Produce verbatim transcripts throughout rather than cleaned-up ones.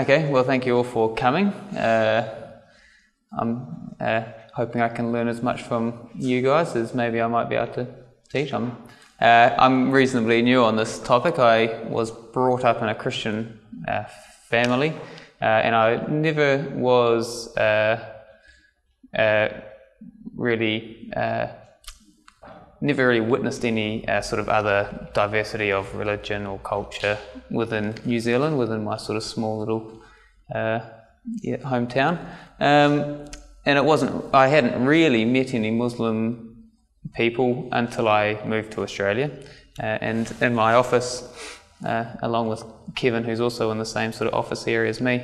Okay, well, thank you all for coming. Uh, I'm uh, hoping I can learn as much from you guys as maybe I might be able to teach. I'm, uh, I'm reasonably new on this topic. I was brought up in a Christian uh, family, uh, and I never was uh, uh, really... Uh, never really witnessed any uh, sort of other diversity of religion or culture within New Zealand, within my sort of small little uh, yeah, hometown. Um, and it wasn't, I hadn't really met any Muslim people until I moved to Australia. Uh, and in my office, uh, along with Kevin, who's also in the same sort of office area as me,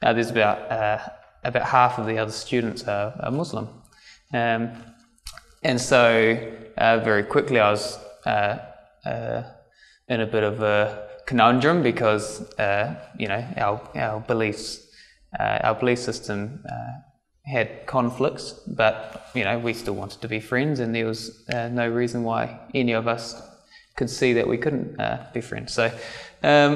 uh, there's about, uh, about half of the other students are, are Muslim. Um, and so, Uh, very quickly I was uh, uh, in a bit of a conundrum because uh, you know our, our beliefs uh, our belief system uh, had conflicts, but you know we still wanted to be friends, and there was uh, no reason why any of us could see that we couldn't uh, be friends. So um,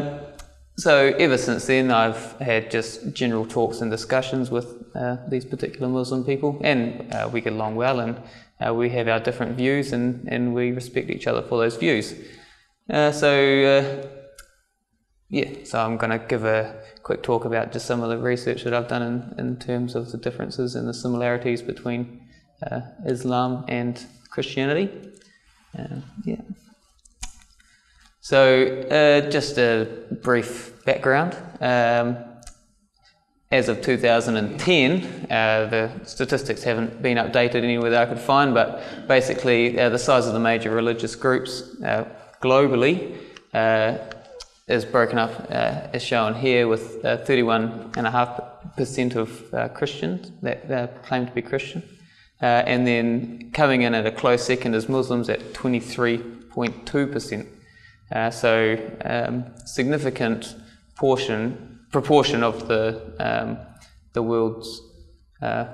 so ever since then I've had just general talks and discussions with uh, these particular Muslim people, and uh, we get along well, and Uh, we have our different views, and, and we respect each other for those views. Uh, so, uh, yeah, so I'm going to give a quick talk about just some of the research that I've done in, in terms of the differences and the similarities between uh, Islam and Christianity. Uh, yeah. So, uh, just a brief background. Um, As of two thousand ten, uh, the statistics haven't been updated anywhere that I could find, but basically uh, the size of the major religious groups uh, globally uh, is broken up uh, as shown here, with thirty-one point five percent uh, of uh, Christians that uh, claim to be Christian. Uh, and then coming in at a close second is Muslims at twenty-three point two percent. Uh, so um, significant portion proportion of the um, the world's uh,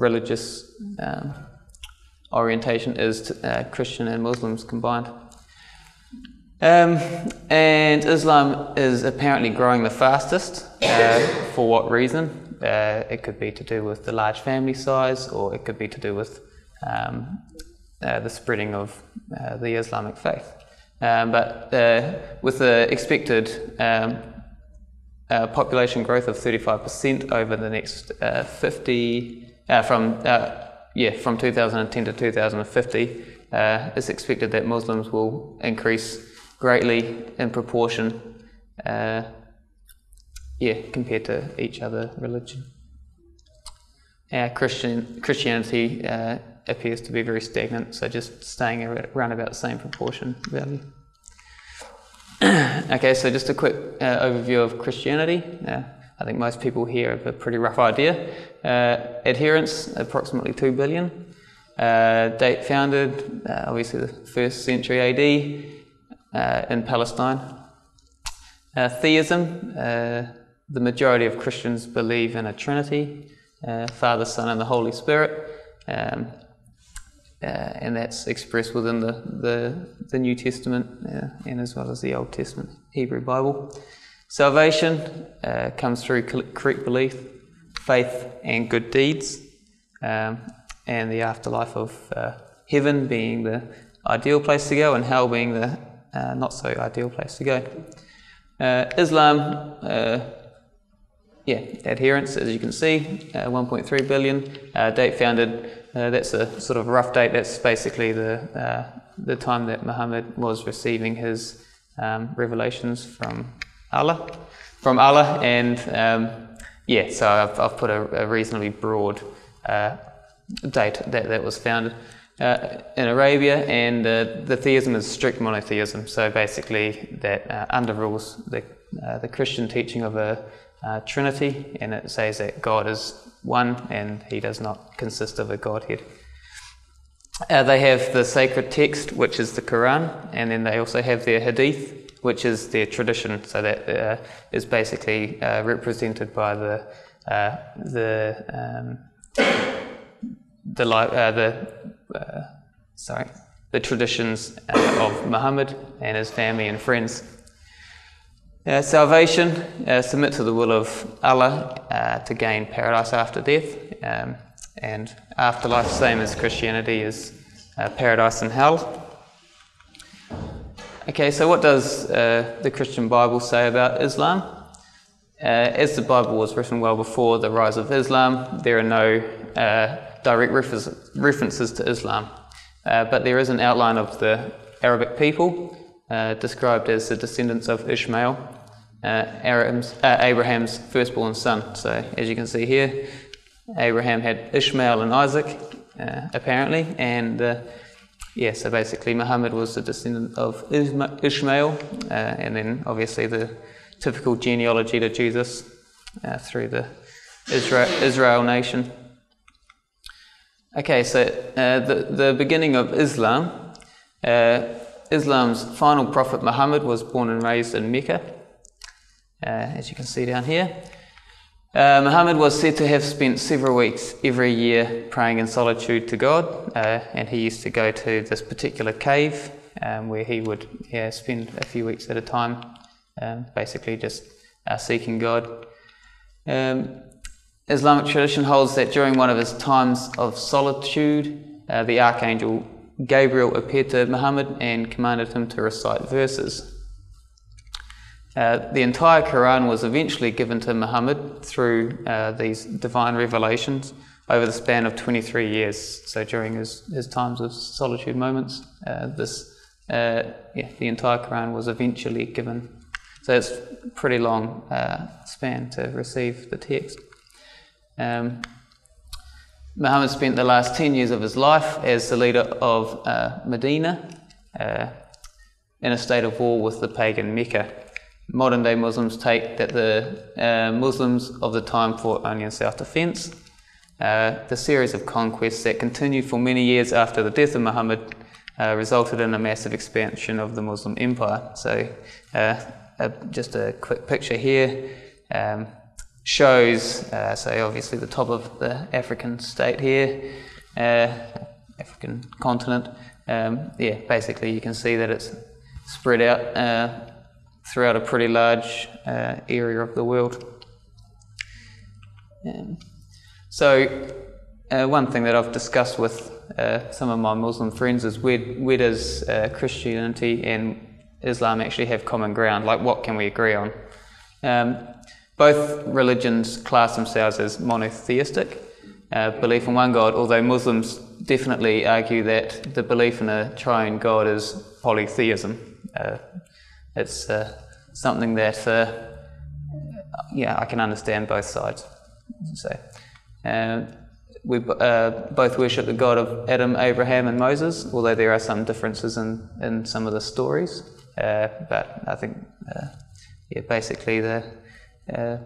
religious um, orientation is uh, Christian and Muslims combined. Um, and Islam is apparently growing the fastest. Uh, for what reason? Uh, it could be to do with the large family size, or it could be to do with um, uh, the spreading of uh, the Islamic faith. Um, but uh, with the expected um, Uh, population growth of thirty-five percent over the next uh, fifty, uh, from uh, yeah, from two thousand ten to two thousand fifty, uh, it's expected that Muslims will increase greatly in proportion, uh, yeah, compared to each other religion. Uh, Christian Christianity uh, appears to be very stagnant, so just staying around about the same proportion value. Okay, so just a quick uh, overview of Christianity. Uh, I think most people here have a pretty rough idea. Uh, adherents, approximately two billion. Uh, date founded, uh, obviously the first century A D uh, in Palestine. Uh, theism, uh, the majority of Christians believe in a Trinity, uh, Father, Son and the Holy Spirit. Um, Uh, and that's expressed within the, the, the New Testament uh, and as well as the Old Testament Hebrew Bible. Salvation uh, comes through correct belief, faith and good deeds, um, and the afterlife of uh, heaven being the ideal place to go and hell being the uh, not so ideal place to go. Uh, Islam, uh, yeah, adherents, as you can see, uh, one point three billion, uh, date founded. Uh, that's a sort of rough date. That's basically the uh, the time that Muhammad was receiving his um, revelations from Allah, from Allah, and um, yeah. So I've, I've put a, a reasonably broad uh, date that that was founded uh, in Arabia, and uh, the theism is strict monotheism. So basically, that uh, underrules the uh, the Christian teaching of a Uh, Trinity, and it says that God is one and he does not consist of a Godhead. Uh, they have the sacred text, which is the Quran, and then they also have their Hadith, which is their tradition, so that uh, is basically uh, represented by the uh, the um, the, li uh, the uh, sorry the traditions uh, of Muhammad and his family and friends. Uh, salvation, uh, submit to the will of Allah uh, to gain paradise after death. Um, and afterlife, same as Christianity, is uh, paradise and hell. Okay, so what does uh, the Christian Bible say about Islam? Uh, as the Bible was written well before the rise of Islam, there are no uh, direct refer references to Islam. Uh, but there is an outline of the Arabic people, uh, described as the descendants of Ishmael, uh, Arabs, uh, Abraham's firstborn son. So, as you can see here, Abraham had Ishmael and Isaac, uh, apparently, and uh, yeah, so basically Muhammad was the descendant of Ishmael, uh, and then obviously the typical genealogy to Jesus uh, through the Israel, Israel nation. Okay, so uh, the, the beginning of Islam. Uh, Islam's final prophet Muhammad was born and raised in Mecca, uh, as you can see down here. Uh, Muhammad was said to have spent several weeks every year praying in solitude to God, uh, and he used to go to this particular cave um, where he would yeah, spend a few weeks at a time, um, basically just uh, seeking God. Um, Islamic tradition holds that during one of his times of solitude, uh, the Archangel Gabriel appeared to Muhammad and commanded him to recite verses. Uh, the entire Quran was eventually given to Muhammad through uh, these divine revelations over the span of twenty-three years. So during his, his times of solitude moments, uh, this uh, yeah, the entire Quran was eventually given. So it's a pretty long uh, span to receive the text. Um, Muhammad spent the last ten years of his life as the leader of uh, Medina uh, in a state of war with the pagan Mecca. Modern day Muslims take that the uh, Muslims of the time fought only in self-defense. Uh, the series of conquests that continued for many years after the death of Muhammad uh, resulted in a massive expansion of the Muslim empire. So uh, uh, just a quick picture here. Um, shows, uh, so obviously the top of the African state here, uh, African continent. Um, yeah, basically you can see that it's spread out uh, throughout a pretty large uh, area of the world. Um, so uh, one thing that I've discussed with uh, some of my Muslim friends is where, where does uh, Christianity and Islam actually have common ground? Like, what can we agree on? Um, Both religions class themselves as monotheistic, uh, belief in one God, although Muslims definitely argue that the belief in a triune God is polytheism. Uh, it's uh, something that, uh, yeah, I can understand both sides. So, uh, we uh, both worship the God of Adam, Abraham, and Moses, although there are some differences in, in some of the stories. Uh, but I think, uh, yeah, basically the Uh,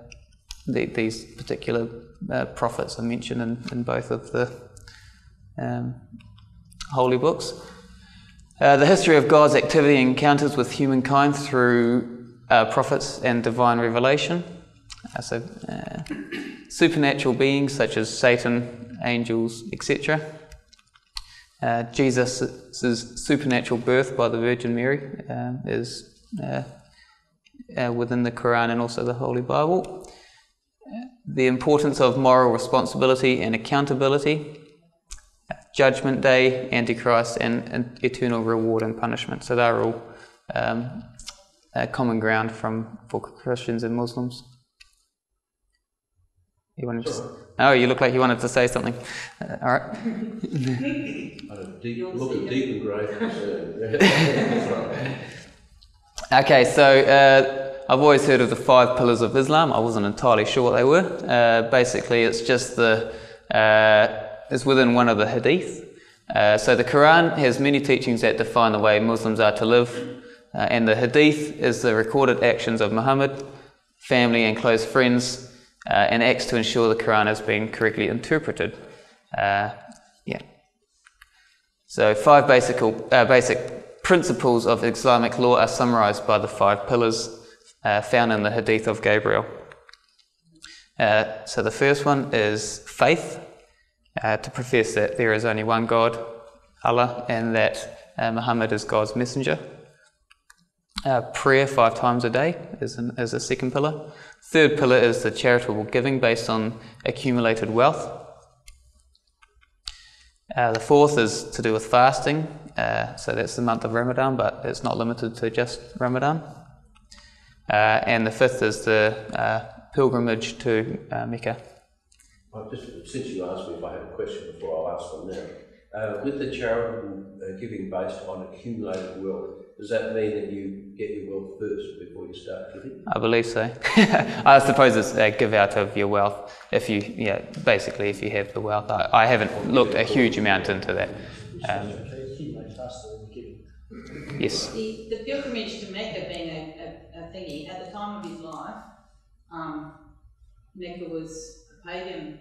the, these particular uh, prophets are mentioned in, in both of the um, holy books. Uh, the history of God's activity and encounters with humankind through uh, prophets and divine revelation. Uh, so, uh, supernatural beings such as Satan, angels, et cetera. Uh, Jesus' supernatural birth by the Virgin Mary uh, is Uh, Uh, within the Quran and also the Holy Bible. The importance of moral responsibility and accountability, Judgment Day, Antichrist, and, and eternal reward and punishment. So they're all um, uh, common ground from for Christians and Muslims. You wanted to, oh, you look like you wanted to say something. Uh, all right. I had a deep, look at deep and grave. Okay, so uh, I've always heard of the five pillars of Islam. I wasn't entirely sure what they were. Uh, basically, it's just the uh, it's within one of the Hadith. Uh, so the Quran has many teachings that define the way Muslims are to live, uh, and the Hadith is the recorded actions of Muhammad, family and close friends, uh, and acts to ensure the Quran is being correctly interpreted. Uh, yeah. So five basic uh, basic. principles of Islamic law are summarized by the five pillars uh, found in the Hadith of Gabriel. Uh, so the first one is faith, uh, to profess that there is only one God, Allah, and that uh, Muhammad is God's messenger. Uh, prayer five times a day is, an, is a second pillar. Third pillar is the charitable giving based on accumulated wealth. Uh, the fourth is to do with fasting, uh, so that's the month of Ramadan, but it's not limited to just Ramadan. Uh, and the fifth is the uh, pilgrimage to uh, Mecca. Well, just, since you asked me if I had a question before, I'll ask them now. Uh, with the charitable uh, giving based on accumulated wealth, does that mean that you get your wealth first before you start giving? I believe so. I suppose it's a give out of your wealth. If you, yeah, basically, if you have the wealth, I, I haven't looked a huge amount into that. Um, yes. The, the pilgrimage to Mecca being a, a, a thingy at the time of his life, um, Mecca was a pagan.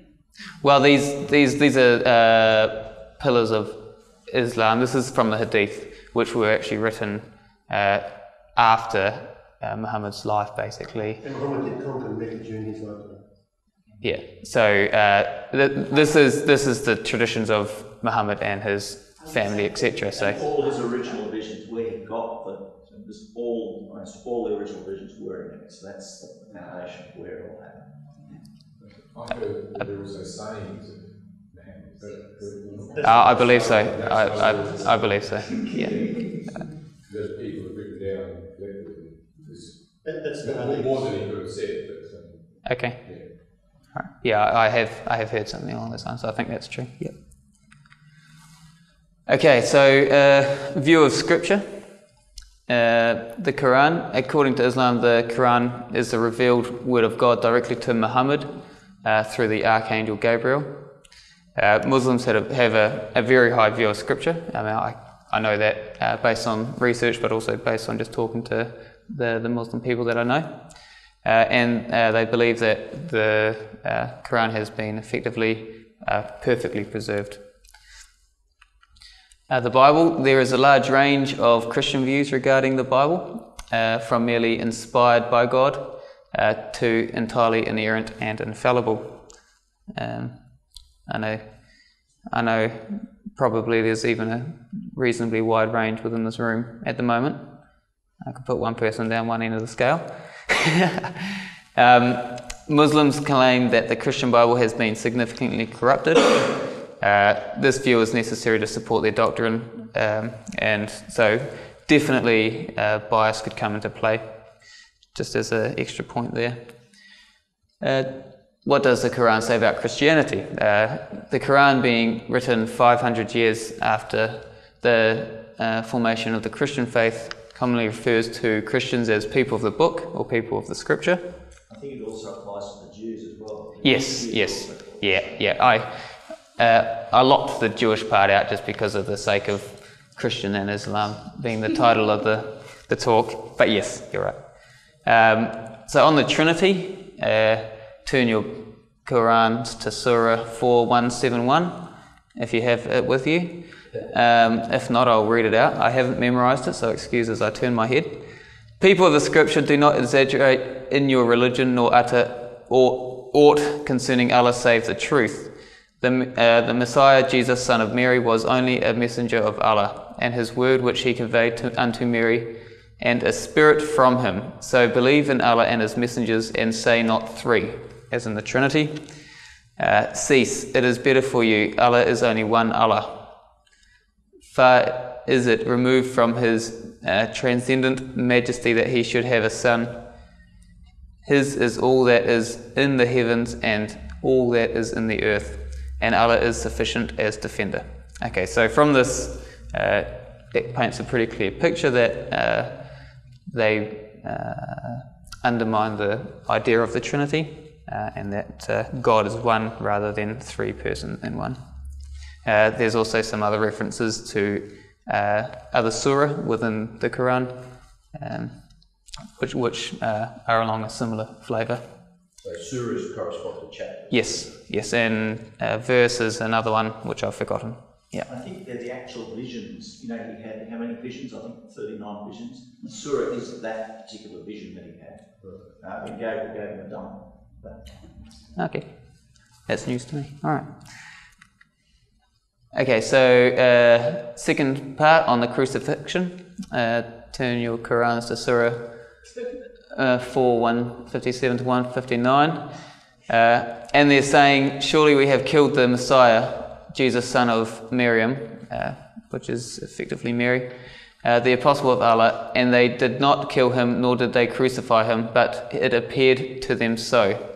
Well, these these these are uh, pillars of Islam. This is from the Hadith, which were actually written uh, after uh, Muhammad's life, basically. And Muhammad did conquer Mecca during his lifetime. Yeah. So uh, th this is this is the traditions of Muhammad and his family, et cetera. So and all his original visions, where he got the this all almost all the original visions were in it. So that's the foundation of where it all happened. I heard that there was a saying. Uh, I believe so. I, I, I believe so. Yeah. There's people who've written down that more than he could have said. Okay. Yeah. yeah, I have I have heard something along those lines, so I think that's true. Yep. Okay, so uh, view of scripture. Uh, the Quran, according to Islam, the Quran is the revealed word of God directly to Muhammad uh, through the Archangel Gabriel. Uh, Muslims have, a, have a, a very high view of scripture. I mean, I, I know that uh, based on research, but also based on just talking to the, the Muslim people that I know. Uh, and uh, they believe that the uh, Quran has been effectively uh, perfectly preserved. Uh, the Bible, there is a large range of Christian views regarding the Bible, uh, from merely inspired by God uh, to entirely inerrant and infallible. Um, I know, I know probably there's even a reasonably wide range within this room at the moment. I could put one person down one end of the scale. um, Muslims claim that the Christian Bible has been significantly corrupted. Uh, this view is necessary to support their doctrine, um, and so definitely uh, bias could come into play, just as an extra point there. Uh, What does the Quran say about Christianity? Uh, the Quran being written five hundred years after the uh, formation of the Christian faith commonly refers to Christians as people of the book or people of the scripture. I think it also applies to the Jews as well. Yes, yes, yeah, yeah. I, uh, I locked the Jewish part out just because of the sake of Christian and Islam being the title of the, the talk, but yes, you're right. Um, so on the Trinity, uh, turn your Qurans to Surah four one seven one, if you have it with you. Um, if not, I'll read it out. I haven't memorised it, so excuse as I turn my head. People of the scripture, do not exaggerate in your religion, nor utter or aught concerning Allah save the truth. The, uh, the Messiah, Jesus, son of Mary, was only a messenger of Allah, and his word which he conveyed to, unto Mary, and a spirit from him. So believe in Allah and his messengers, and say not three, as in the Trinity. Uh, cease, it is better for you, Allah is only one Allah. Far is it removed from his uh, transcendent majesty that he should have a son. His is all that is in the heavens and all that is in the earth, and Allah is sufficient as defender. Okay, so from this, uh, it paints a pretty clear picture that uh, they uh, undermine the idea of the Trinity. Uh, and that uh, God is one rather than three persons in one. Uh, there's also some other references to uh, other surah within the Quran, um, which, which uh, are along a similar flavour. So surahs correspond to chapters? Yes, yes, and uh, verse is another one which I've forgotten. Yeah. I think they're the actual visions. You know, he had how many visions? I think thirty-nine visions. The surah is that particular vision that he had. Uh, we, gave, we gave him a dump. Okay, that's news to me. All right. Okay, so uh, second part on the crucifixion. Uh, turn your Qurans to Surah uh, four, one fifty-seven to one fifty-nine. Uh, and they're saying, surely we have killed the Messiah, Jesus, son of Maryam, uh, which is effectively Mary, uh, the apostle of Allah, and they did not kill him, nor did they crucify him, but it appeared to them so.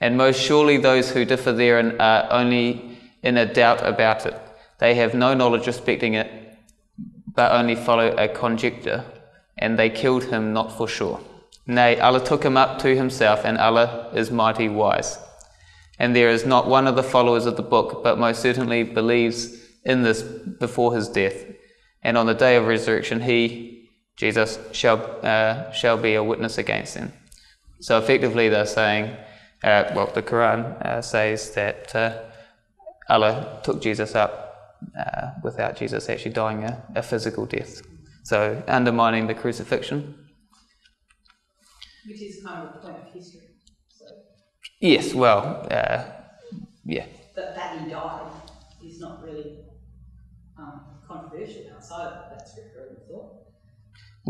And most surely those who differ therein are only in a doubt about it. They have no knowledge respecting it, but only follow a conjecture, and they killed him not for sure. Nay, Allah took him up to himself, and Allah is mighty wise. And there is not one of the followers of the book, but most certainly believes in this before his death. And on the day of resurrection, he, Jesus, shall, uh, shall be a witness against them. So effectively they're saying, uh, well, the Quran uh, says that uh, Allah took Jesus up Uh, without Jesus actually dying a, a physical death. So undermining the crucifixion. Which is kind of a point of history. So. Yes, well, uh, yeah. But that he died is not really um, controversial outside of that scripture, I thought.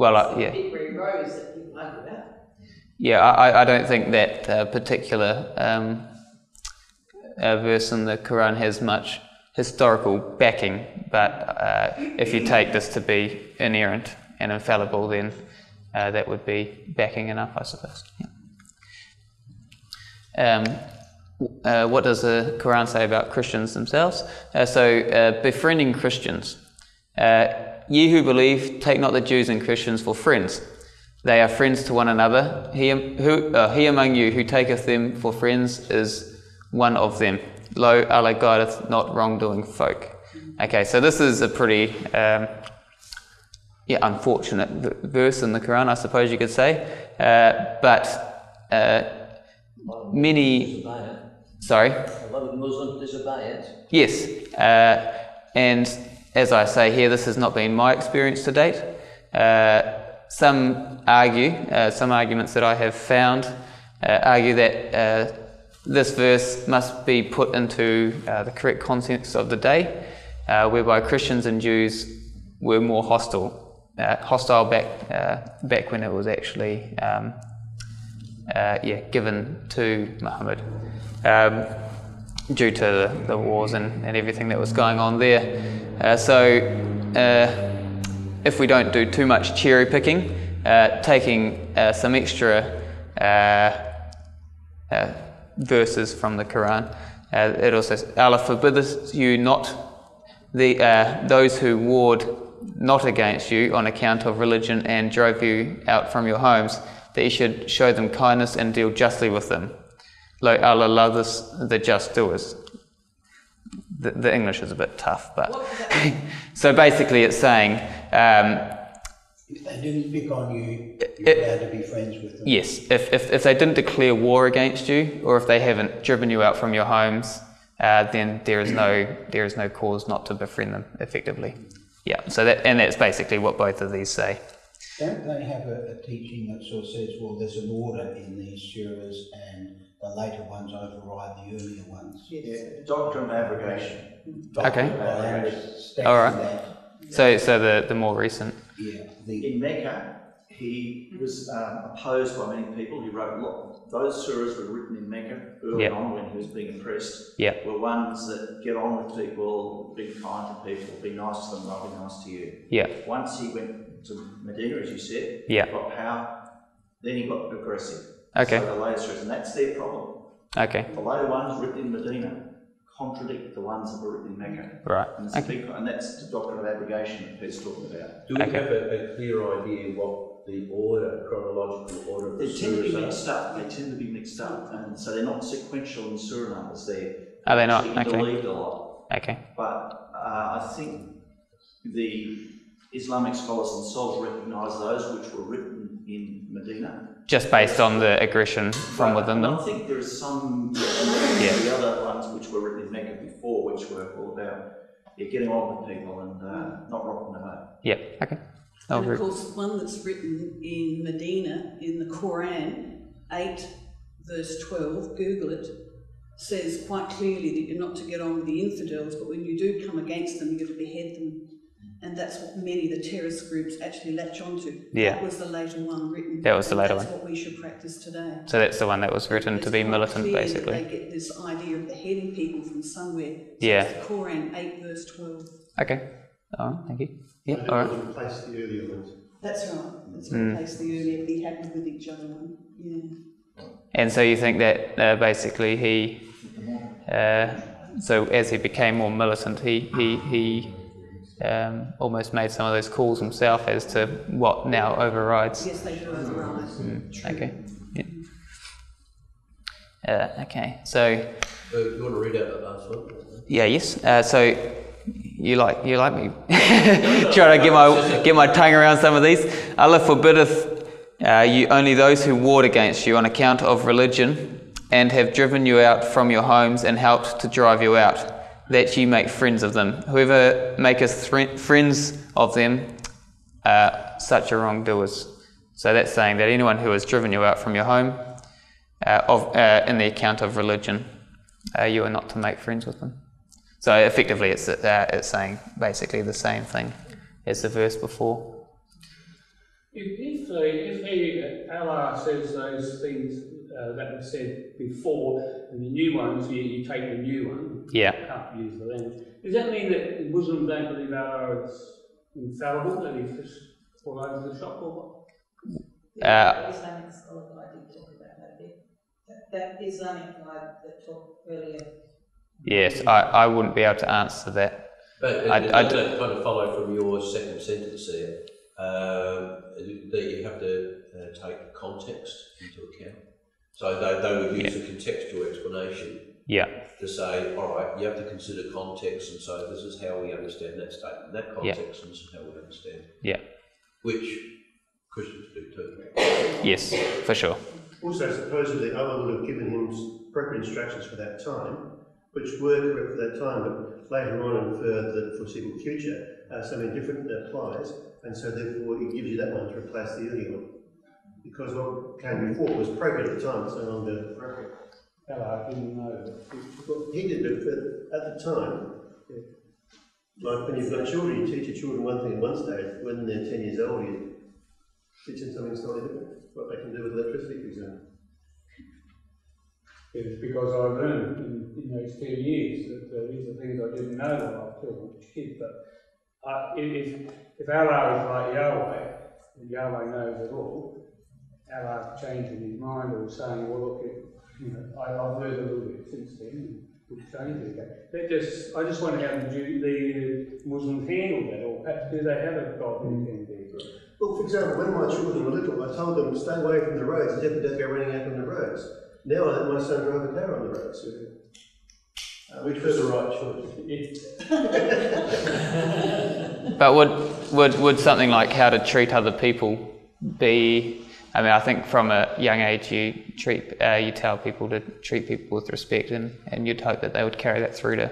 Well, uh, yeah. It re-rose that people argue about. Yeah, I, I don't think that uh, particular um, uh, verse in the Quran has much historical backing, but uh, if you take this to be inerrant and infallible, then uh, that would be backing enough, I suppose. Yeah. Um, uh, what does the Quran say about Christians themselves? Uh, so, uh, befriending Christians. Uh, Ye who believe, take not the Jews and Christians for friends. They are friends to one another. He, who, uh, he among you who taketh them for friends is one of them. Lo, Allah guideth not wrongdoing folk. Okay, so this is a pretty um, yeah, unfortunate verse in the Quran, I suppose you could say. Uh, but uh, many... Sorry? A lot of Muslims disobey it. Yes. Uh, and as I say here, this has not been my experience to date. Uh, some argue, uh, some arguments that I have found, uh, argue that... Uh, This verse must be put into uh, the correct context of the day, uh, whereby Christians and Jews were more hostile, uh, hostile back uh, back when it was actually um, uh, yeah given to Muhammad, um, due to the, the wars and, and everything that was going on there. Uh, so, uh, if we don't do too much cherry picking, uh, taking uh, some extra. Uh, uh, verses from the Quran. Uh, it also says, Allah forbiddeth you not the uh, those who warred not against you on account of religion and drove you out from your homes, that you should show them kindness and deal justly with them. Lo, Allah loveth the just doers. The, the English is a bit tough, but so basically it's saying um, if they didn't pick on you, you're allowed to be friends with them. Yes, if, if, if they didn't declare war against you, or if they haven't driven you out from your homes, uh, then there is no there is no cause not to befriend them, effectively. Yeah, so that and that's basically what both of these say. Don't they have a, a teaching that sort of says, well, there's an order in these surahs and the later ones override the earlier ones? Yes. Yeah, doctrine of abrogation. Doctrine okay. Of abrogation. All right. That. So, so the, the more recent. Yeah. In Mecca, he was um, opposed by many people. He wrote a lot. Those surahs were written in Mecca early yep. on when he was being oppressed. Yep. Were ones that get on with people, be kind to people, be nice to them, not be nice to you. Yeah. Once he went to Medina, as you said, yep. got power. Then he got aggressive. Okay. So the later surahs, and that's their problem. Okay. The later ones written in Medina contradict the ones that were written in Mecca. Right. And, okay. big, and that's the doctrine of abrogation that Pete's talking about. Do we okay. have a, a clear idea what the order, chronological order of the surahs are? They tend to be mixed up. They tend to be mixed up. And so they're not sequential in surah numbers. They're are they not? Okay. Interleaved a lot. Okay. But uh, I think the Islamic scholars themselves recognise those which were written in Medina. Just based on the aggression from within them? I think there is some, yeah, the other ones which were written in Mecca before, which were all about yeah, getting on with people and uh, not rocking them out. Yeah, okay. I'll and of course, one that's written in Medina, in the Quran, eight, verse twelve, Google it, says quite clearly that you're not to get on with the infidels, but when you do come against them, you're to behead them. and that's what many of the terrorist groups actually latch onto. Yeah. That was the later one written. That was the later that's one. That's what we should practice today. So that's the one that was written it's to be militant, basically. They get this idea of beheading people from somewhere. So yeah. It's the Quran eight verse twelve. Okay. Oh, thank you. Yeah. All right. Replace the earlier ones. That's right. Let's mm. replace the earlier. Be happy with each other one. Yeah. And so you think that uh, basically he, uh, so as he became more militant, he he he. Um, almost made some of those calls himself as to what now overrides. Yes, they do override. Mm, okay. Yeah. Uh, okay. So. Uh, you want to read out that last one? Yeah. Yes. Uh, so you like you like me trying to get my get my tongue around some of these. Allah forbiddeth uh, you only those who warred against you on account of religion, and have driven you out from your homes and helped to drive you out, that you make friends of them. Whoever maketh th- friends of them, uh, such are wrongdoers. So that's saying that anyone who has driven you out from your home uh, of, uh, in the account of religion, uh, you are not to make friends with them. So effectively it's, uh, it's saying basically the same thing as the verse before. If, if, uh, if he, Allah says those things uh, that were said before, and the new ones, you, you take the new one, yeah. You can't use the language. Does that mean that Muslims don't believe Allah is infallible, that he's just all over the shop, or what? Uh, the Islamic scholar I did talk about that bit. That Islamic guy that talked earlier. Yes, I, I wouldn't be able to answer that. But I, I, I don't kind of follow from your second sentence there. Um, that you have to uh, take context into account. So they, they would use yeah. a contextual explanation yeah. to say, all right, you have to consider context, and so this is how we understand that statement, that context, yeah. and this is how we understand. Yeah. Which Christians do too. Yes, for sure. Also, supposedly Allah would have given him proper instructions for that time, which were correct for that time, but later on and for the foreseeable future, uh, something different applies. And so therefore it gives you that one to replace the earlier one. Because what came before was appropriate at the time, it's no longer appropriate. Allah didn't know. He did it for, at the time. Yeah. Like when you've got children, you teach your children one thing at one stage, when they're ten years old, you teach them something slightly different. What they can do with electricity, for example. It's because I learned in, in those ten years that uh, these are things I didn't know when I was still a kid. But Uh, if, if Allah is like Yahweh, and Yahweh knows it all, Allah's changing his mind or saying, well, look, it, you know, I, I've learned a little bit since then, and we'll change it again. They just, I just wonder how the, the Muslims handle that, or perhaps do they have a God who can be good? Well, for example, when my children were little, I told them, stay away from the roads, definitely don't go running out on the roads. Now I let my son drive a car on the roads. So, Uh, which was the right choice. But would, would would something like how to treat other people be? I mean, I think from a young age you treat uh, you tell people to treat people with respect, and, and you'd hope that they would carry that through to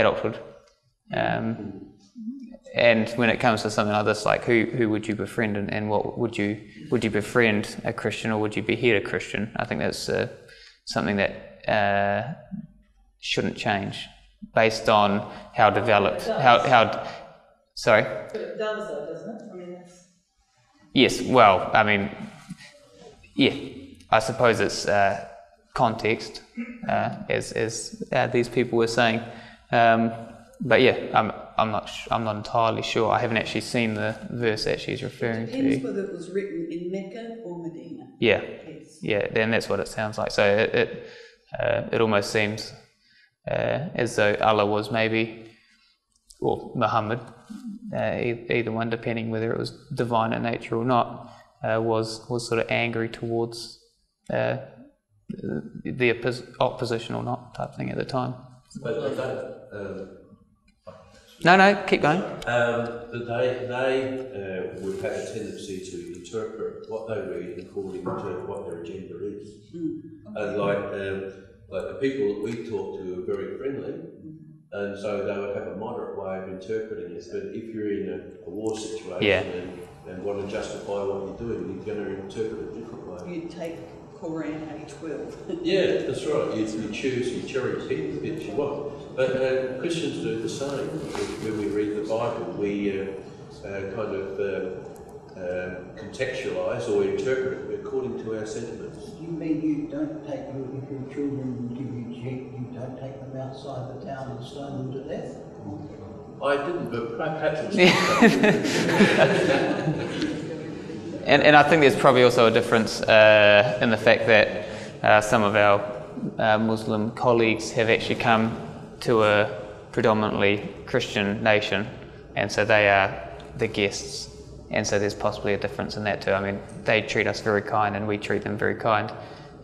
adulthood. Um, and when it comes to something like this, like who who would you befriend, and, and what would you would you befriend a Christian or would you behead a Christian? I think that's uh, something that. Uh, shouldn't change based on how developed, how, how, sorry? But it does though, doesn't it? I mean, that's... Yes, well, I mean, yeah, I suppose it's uh, context, uh, as, as uh, these people were saying. Um, but yeah, I'm, I'm, not sh- I'm not entirely sure. I haven't actually seen the verse that she's referring to. It depends to. Whether it was written in Mecca or Medina. Yeah, yes. Yeah, then that's what it sounds like. So it, it, uh, it almost seems... Uh, as though Allah was maybe, or Muhammad, uh, e- either one, depending whether it was divine in nature or not, uh, was was sort of angry towards uh, the oppos- opposition or not type thing at the time. But they, um, no, no, keep going. Um, but they they uh, would have a tendency to interpret what they read according to what their agenda is, and like. Um, Like the people that we talk to are very friendly, and so they would have a moderate way of interpreting it. But if you're in a, a war situation yeah. and, and want to justify what you're doing, you're going to interpret it a different way. You'd take Quran eight twelve. Yeah, that's right. You, you choose, you cherry pick the bits you want. But uh, Christians do the same. When we read the Bible, we uh, uh, kind of uh, uh, contextualise or interpret it according to our sentiments. You mean you don't take your, if your children give you cheek, you don't take them outside the town and stone them to death? I didn't, but perhaps it's And, and I think there's probably also a difference uh, in the fact that uh, some of our uh, Muslim colleagues have actually come to a predominantly Christian nation, and so they are the guests, and so there's possibly a difference in that too. I mean, they treat us very kind and we treat them very kind.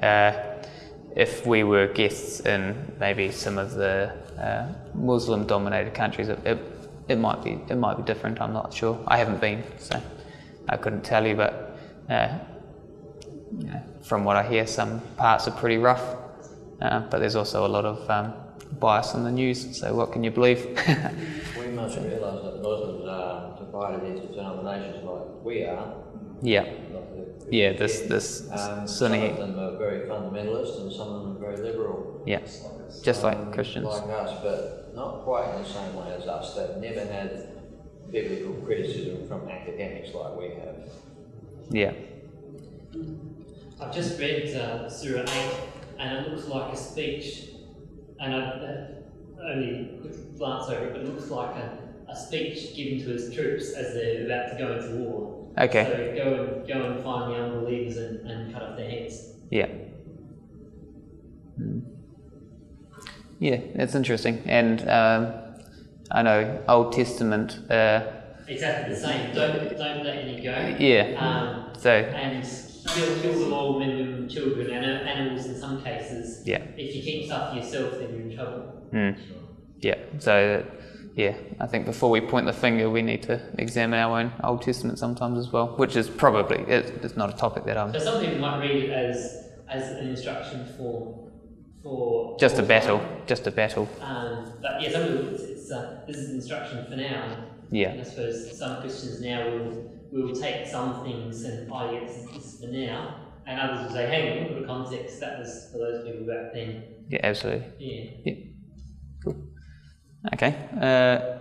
Uh, if we were guests in maybe some of the uh, Muslim dominated countries, it, it, it might be it might be different. I'm not sure. I haven't been, so I couldn't tell you, but uh, you know, from what I hear, some parts are pretty rough, uh, but there's also a lot of um, bias on the news, so what can you believe? We must realise that Muslims are divided into denominations like we are. Yeah, yeah, this, this um, Sunni. Some of them are very fundamentalist and some of them are very liberal. Yes, yeah. Just um, like Christians. Like us, but not quite in the same way as us. They've never had biblical criticism from academics like we have. Yeah. I've just read uh, Surah eight, and it looks like a speech, and I only could glance over it, but it looks like a, a speech given to his troops as they're about to go into war. Okay. So go and, go and find the unbelievers and, and cut off their heads. Yeah. Yeah, that's interesting. And um, I know Old Testament. Uh, exactly the same. Don't don't let any go. Yeah. Um, so and kill kill them all, men, women, children, and animals in some cases. Yeah. If you keep stuff to yourself, then you're in trouble. Mm. Yeah. So uh, yeah, I think before we point the finger, we need to examine our own Old Testament sometimes as well, which is probably it's, it's not a topic that I'm. So some people might read it as as an instruction for for. Just a battle. Time. Just a battle. Um, but yeah, some people. So this is instruction for now. Yeah. And I suppose some Christians now will will take some things and oh yes, this is for now, and others will say, "Hang on, look at the context. That was for those people back then." Yeah, absolutely. Yeah. Yeah. Cool. Okay. Uh,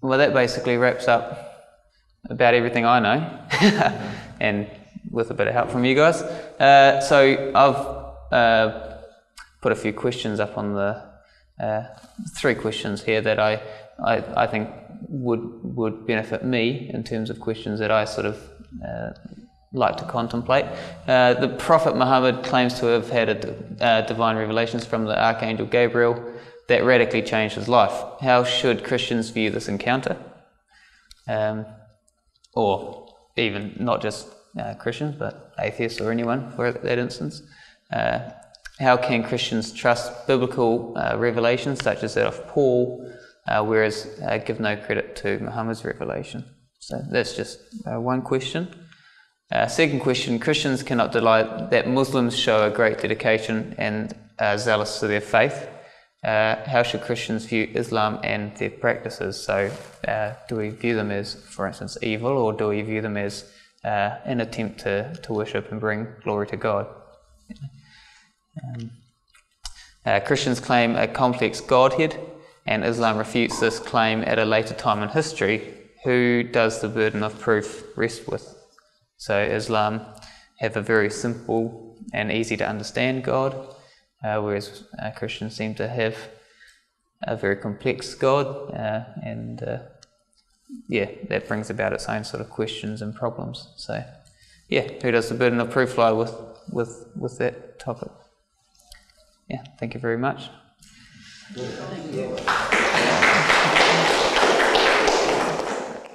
well, that basically wraps up about everything I know, and with a bit of help from you guys. Uh, so I've uh, put a few questions up on the. Uh, three questions here that I, I I think would would benefit me in terms of questions that I sort of uh, like to contemplate. Uh, the Prophet Muhammad claims to have had a, uh, divine revelations from the Archangel Gabriel that radically changed his life. How should Christians view this encounter? Um, or even not just uh, Christians, but atheists or anyone for that instance. Uh, How can Christians trust biblical uh, revelations such as that of Paul, uh, whereas uh, give no credit to Muhammad's revelation? So that's just uh, one question. Uh, second question, Christians cannot deny that Muslims show a great dedication and are zealous to their faith. Uh, how should Christians view Islam and their practices? So uh, do we view them as, for instance, evil, or do we view them as uh, an attempt to, to worship and bring glory to God? Um, uh, Christians claim a complex Godhead, and Islam refutes this claim at a later time in history. Who does the burden of proof rest with? So Islam have a very simple and easy to understand God, uh, whereas uh, Christians seem to have a very complex God, uh, and uh, yeah, that brings about its own sort of questions and problems. So yeah, who does the burden of proof lie with with with that topic? Yeah, thank you very much.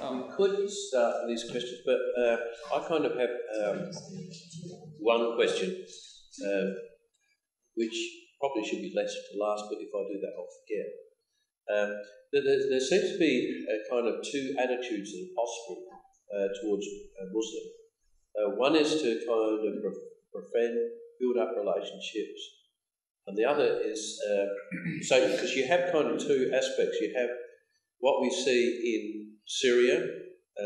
Um, could start with these questions, but uh, I kind of have um, one question, um, which probably should be left to last, but if I do that, I'll forget. Um, there, there seems to be a kind of two attitudes that are possible uh, towards uh, Muslim. Uh, one is to kind of befriend, build up relationships. And the other is, uh, so because you have kind of two aspects. You have what we see in Syria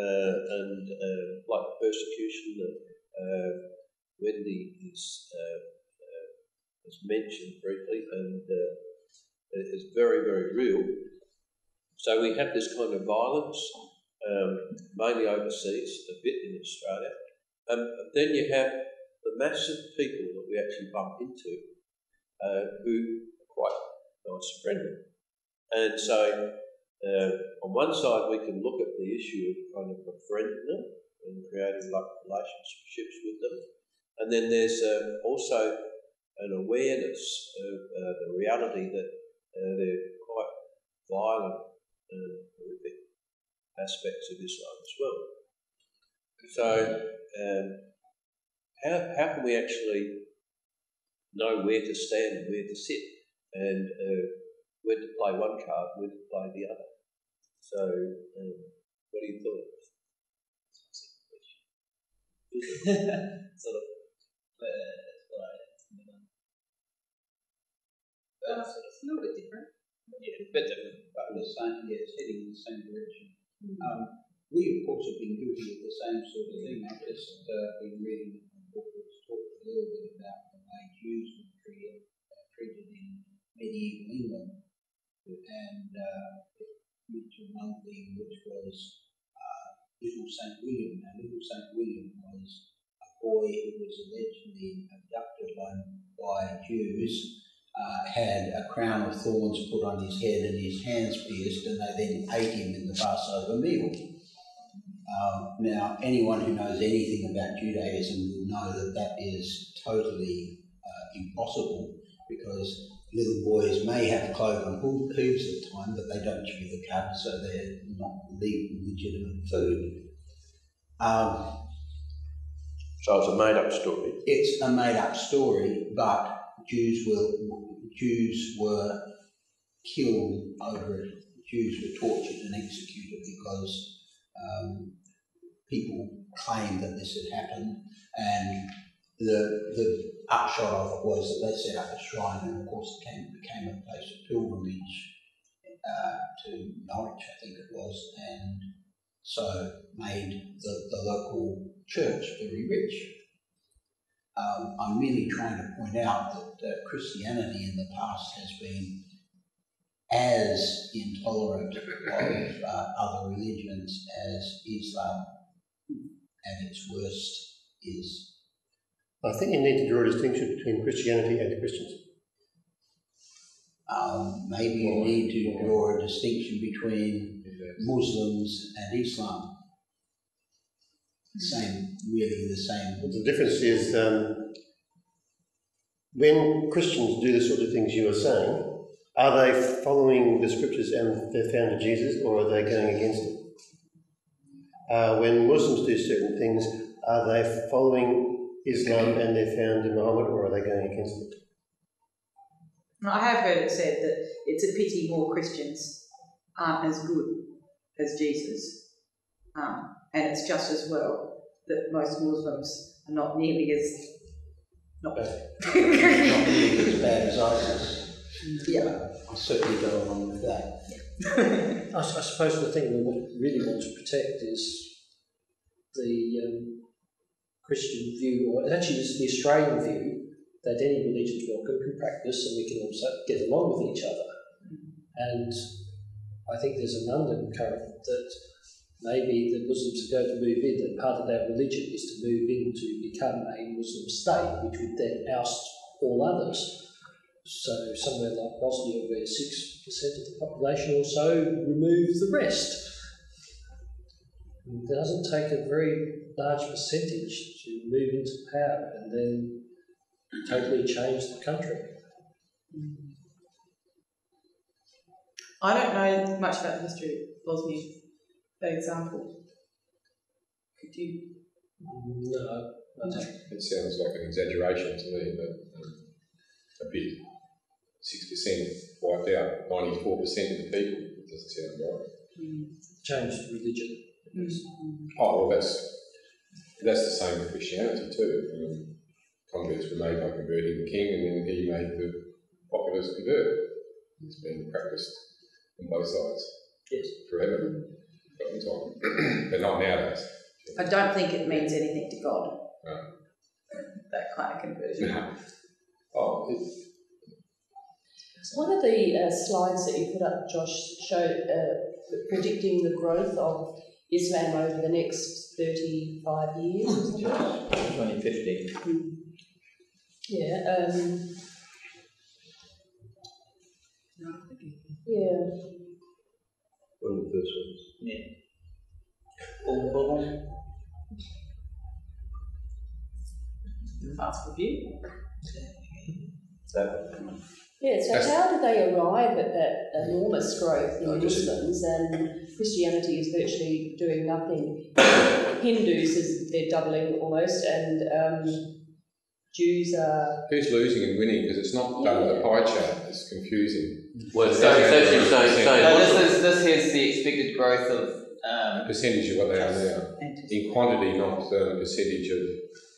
uh, and uh, like persecution that uh, Wendy is, uh, uh, is mentioned briefly, and uh, is very, very real. So we have this kind of violence, um, mainly overseas, a bit in Australia. Um, and then you have the massive people that we actually bump into uh, who are quite nice and friendly. And so uh, on one side, we can look at the issue of kind of befriending them and creating like relationships with them. And then there's um, also an awareness of uh, the reality that uh, they're quite violent and horrific aspects of Islam as well. So um, how, how can we actually know where to stand and where to sit and uh, where to play one card and where to play the other? So um, what do you think? Sort of Uh, it's a little bit different. Yeah, a bit different, but the same, yeah, it's heading in the same direction. Mm-hmm. um, we, of course, have been guilty of the same sort of thing. I've just uh, been reading a book that's talked a little bit about the way Jews were treated, uh, treated in medieval England, and uh, which among them, which was uh, Little Saint William. Now, Little Saint William was a boy who was allegedly abducted by, by Jews. Uh, had a crown of thorns put on his head and his hands pierced, and they then ate him in the Passover meal. Um, now, anyone who knows anything about Judaism will know that that is totally uh, impossible, because little boys may have cloven hooves at the time, but they don't chew the cud, so they're not legitimate food. Um, so it's a made-up story. It's a made-up story, but Jews were Jews were killed over it. Jews were tortured and executed because um, people claimed that this had happened, and the the upshot of it was that they set up a shrine, and of course it became, became a place of pilgrimage uh, to Norwich, I think it was, and so made the, the local church very rich. Um, I'm merely trying to point out that uh, Christianity in the past has been as intolerant of uh, other religions as Islam at its worst is. I think you need to draw a distinction between Christianity and Christians. Um, maybe you need to draw a distinction between Muslims and Islam. Same, really the same. The difference is um, when Christians do the sort of things you are saying, are they following the scriptures and their founder Jesus, or are they going against it? Uh, when Muslims do certain things, are they following Islam and their founder Muhammad, or are they going against it? I have heard it said that it's a pity more Christians aren't as good as Jesus. Um, And it's just as well that most Muslims are not nearly as not, not nearly as bad as ISIS. Yeah, I certainly go along with that. Yeah. I, I suppose the thing we really want to protect is the um, Christian view, or actually it's the Australian view, that any religion's welcome can practice, and we can also get along with each other. And I think there's an undercurrent that maybe the Muslims are going to move in, that part of their religion is to move in to become a Muslim state, which would then oust all others. So somewhere like Bosnia, where six percent of the population or so remove the rest. It doesn't take a very large percentage to move into power and then totally change the country. I don't know much about the history of Bosnia. Example, could you? No, no. It sounds like an exaggeration to me, but um, a bit. Six percent wiped out, ninety-four percent of the people. It doesn't sound right. Mm. Changed religion. Mm. Oh well, that's that's the same with Christianity too. Um, converts were made by converting the king, and then he made the populace convert. It's been practiced on both sides. Yes, forever. But not nowadays. I don't think it means anything to God. No. That kind of conversion. No. Oh, it's, One of the uh, slides that you put up, Josh, showed uh, predicting the growth of Islam over the next thirty-five years, isn't it? twenty fifty. Mm. Yeah. Um, yeah. One of the first ones. Yeah. All bottom. Fast review. So. Yeah, so how did they arrive at that enormous growth in Muslims, and Christianity is virtually doing nothing? Hindus, is they're doubling almost, and um, Jews are... Who's losing and winning? Because it's not done with a pie chart, it's confusing. Well, so, so, so, so this, is, this here's the expected growth of... Um, percentage of what they are now. In quantity, not the percentage of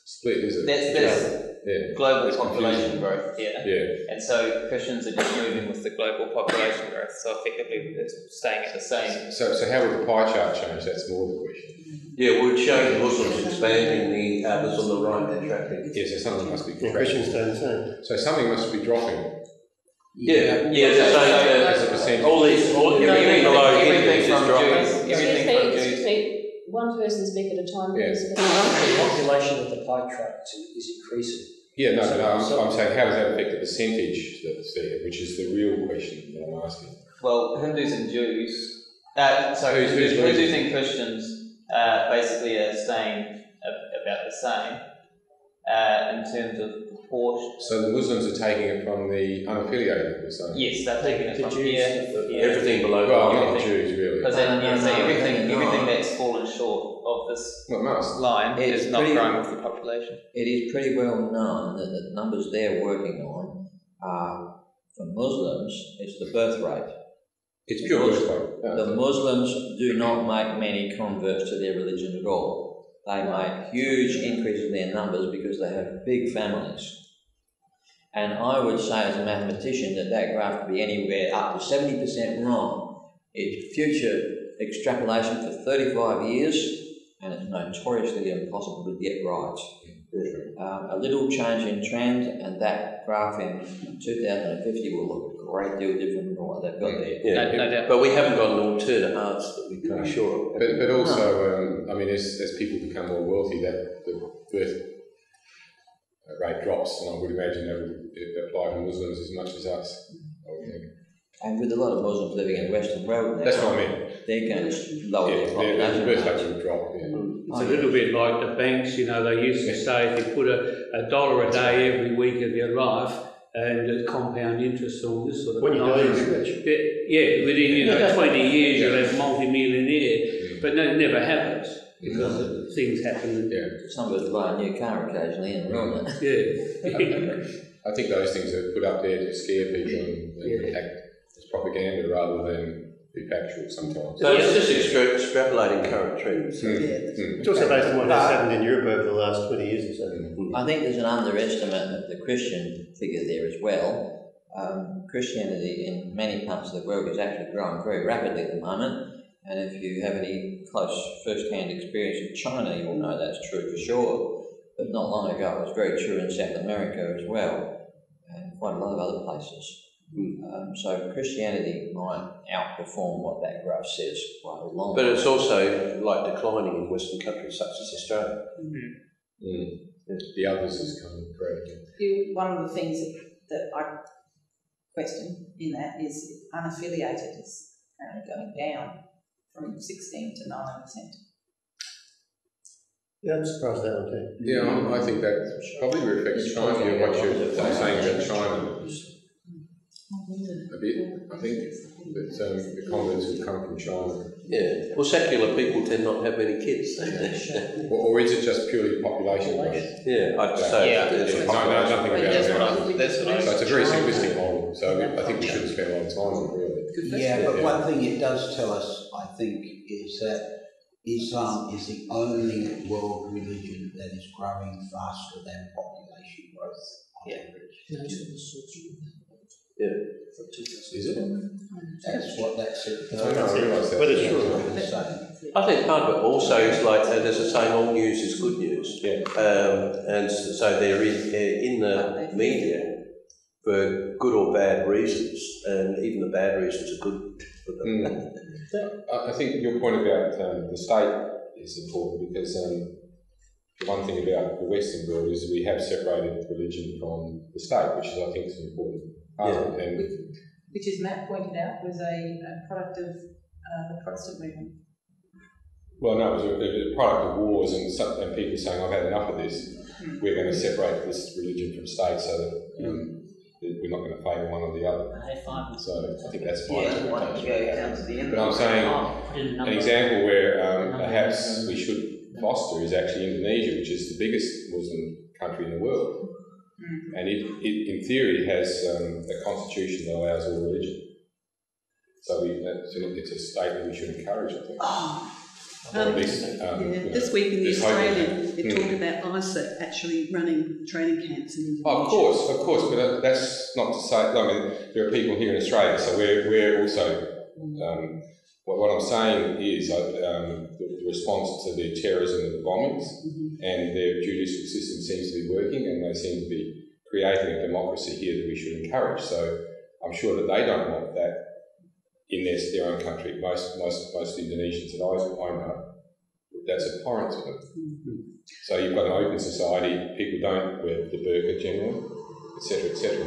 split, is it? That's this. Yeah. Global it's population confusing. growth, yeah. yeah. And so Christians are just moving with the global population growth, so effectively it's staying at the same. So, so how would the pie chart change? That's more the question. Yeah, it would show the Muslims expanding, the others on the right contracting. Yeah, so something must be contracting. Yeah, Christians stay the same. So something must be dropping. Yeah, yeah. yeah so, so, so as a percentage. All these, all, everything below everything is dropping. Everything from Jews. One person's speak at a time. Yeah. The population of the pie chart is increasing. Yeah, no, so, no, I'm, so I'm saying how does that affect the percentage that's there, which is the real question that I'm asking. Well, Hindus and Jews, uh, sorry, Hindus, Hindus, Hindus, Hindus and Christians uh, basically are staying about the same uh, in terms of proportion. So the Muslims are taking it from the unaffiliated, you're saying? Yes, they're taking it the from Jews, here, the, yeah, everything below. Well, not everything. The Jews, really. Because then, yeah, so everything, everything that's fallen short of this well, line it is, is not growing with the population. It is pretty well known that the numbers they're working on are, for Muslims, it's the birth rate. It's pure birth rate. The Muslims do not make many converts to their religion at all. They make huge increases in their numbers because they have big families. And I would say as a mathematician that that graph could be anywhere up to seventy percent wrong. It's future extrapolation for thirty-five years. And it's notoriously impossible to get right. Mm-hmm. Um, a little change in trend, and that graph in two thousand fifty will look a great deal different from what they've got there. Yeah, no, no doubt. But we haven't got an alternative answer that we can be sure of. But, but also, no. um, I mean, as, as people become more wealthy, that the birth rate drops, and I would imagine that would apply to Muslims as much as us. I would think. And with a lot of Muslims living in the Western world now, that's what I mean. They're going to lower yeah, their population. The birth rate will drop. Yeah. It's a little bit like the banks, you know, they used to say if you put a, a dollar a day every week of your life and compound interest on this sort of thing. When you die, you're rich. Yeah, within, you know, twenty years you'll have multi-millionaire, yeah. But that never happens because no. things happen. Yeah. Somebody's buying a new car occasionally and ruin it. Yeah. I think those things are put up there to scare people and, and yeah. act as propaganda rather than be factual sometimes. So it's just extra extrapolating current trends. Mm. Yeah, mm. It's also based on what has happened in Europe over the last twenty years or so. Mm. I think there's an underestimate of the Christian figure there as well. Um, Christianity in many parts of the world is actually growing very rapidly at the moment, and if you have any close first-hand experience in China, you'll know that's true for sure. But not long ago, it was very true in South America as well, and quite a lot of other places. Mm. Um, so Christianity might outperform what that graph says quite a long But it's also like declining in Western countries such as Australia. Mm-hmm. Mm. Yeah. The others is kind of great. One of the things that I question in that is unaffiliated is going down from sixteen to nine percent. Yeah, I'm surprised that one too. Yeah, I think that probably reflects it's China, China what you're saying about China. A bit, I think, that um, the converts have come from China. Yeah. Well, secular people tend not to have many kids, don't they? or, or is it just purely population growth? Yeah, I'd just say yeah. it's, it's I know nothing about that's it. That's what I so it's a very simplistic model, so I think we shouldn't spend a lot of time on it, really. Yeah, but yeah. one thing it does tell us, I think, is that Islam is the only world religion that is growing faster than population growth on yeah. average. Yeah. Is it? That's what that said. No, I don't realise that. But it's true. I think part of it also is like, uh, there's a saying, all news is good news. Yeah. Um, and so there is, uh, in the media, for good or bad reasons, and even the bad reasons are good for them. Mm. I think your point about um, the state is important, because um, the one thing about the Western world is we have separated religion from the state, which is, I think, is an important part of it. Which, which, as Matt pointed out, was a, a product of uh, the Protestant movement. Well, no, it was a, a product of wars and, some, and people saying, I've had enough of this. Mm. We're going to separate this religion from state so that... Um, mm. we're not going to favour one or the other. I five so I think that's fine. Yeah, why don't you go down to the end? But I'm saying an example where um, perhaps we should foster is actually Indonesia, which is the biggest Muslim country in the world. Mm-hmm. And it, it, in theory, has um, a constitution that allows all religion. So we, it's a state that we should encourage, I think. Oh. Um, least, um, yeah. you know, this week in the Australian, they talked about Isaac actually running training camps in Indonesia. Oh, of course, of course, but that's not to say. I mean, there are people here in Australia, so we're we're also. Um, what, what I'm saying is um, the response to the terrorism and the bombings, mm-hmm. and their judicial system seems to be working, and they seem to be creating a democracy here that we should encourage. So I'm sure that they don't want that in their, their own country. Most most most Indonesians that I, I know, that's abhorrent to them. Mm-hmm. So you've got an open society, people don't wear the burqa generally, et cetera, et cetera.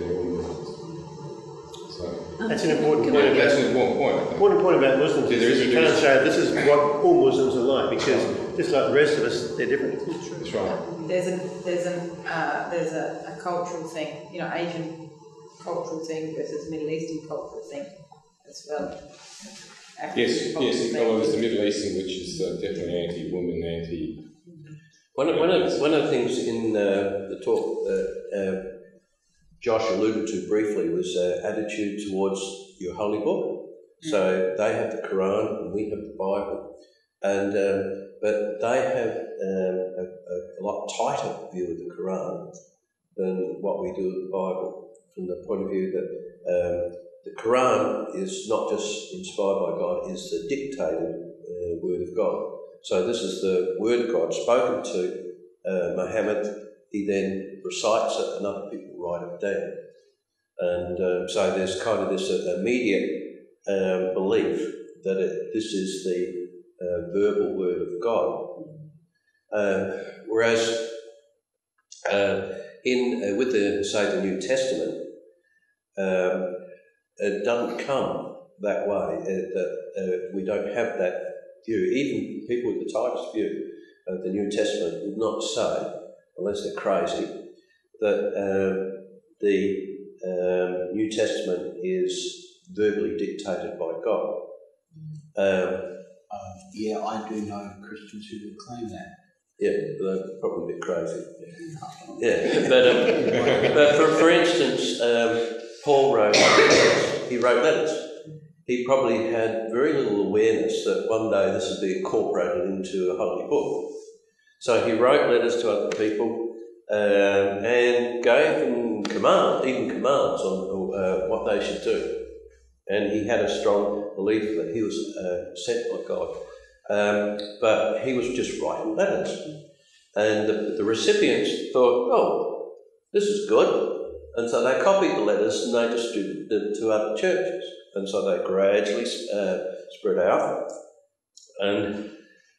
So that's an important point. That's an important point. An important point about Muslims is, is you can't say this is what all Muslims are like, because just like the rest of us, they're different. That's right. There's a there's an uh, there's a, a cultural thing, you know, Asian cultural thing versus Middle Eastern cultural thing. As well. African yes, yes, well, there's the Middle Eastern, which is uh, definitely anti-woman, anti... One of, one, of, one of the things in uh, the talk that uh, Josh alluded to briefly was uh, attitude towards your holy book. Mm. So they have the Quran and we have the Bible, and um, but they have um, a, a lot tighter view of the Quran than what we do of the Bible, from the point of view that... Um, the Quran is not just inspired by God, it's the dictated uh, word of God. So this is the word of God spoken to uh, Muhammad. He then recites it and other people write it down. And um, so there's kind of this uh, immediate um, belief that it, this is the uh, verbal word of God. Um, whereas uh, in uh, with the, say, the New Testament, um, it doesn't come that way, uh, that uh, we don't have that view. Even people with the tightest view of the New Testament would not say, unless they're crazy, that um, the um, New Testament is verbally dictated by God. Um, uh, yeah, I do know Christians who would claim that. Yeah, they're probably a bit crazy. Yeah, but, um, but for, for instance, um, Paul wrote letters. He wrote letters. He probably had very little awareness that one day this would be incorporated into a holy book. So he wrote letters to other people um, and gave them command, even commands on uh, what they should do. And he had a strong belief that he was uh, sent by God. Um, but he was just writing letters. And the, the recipients thought, oh, this is good. And so they copied the letters and they distributed them to other churches. And so they gradually uh, spread out. And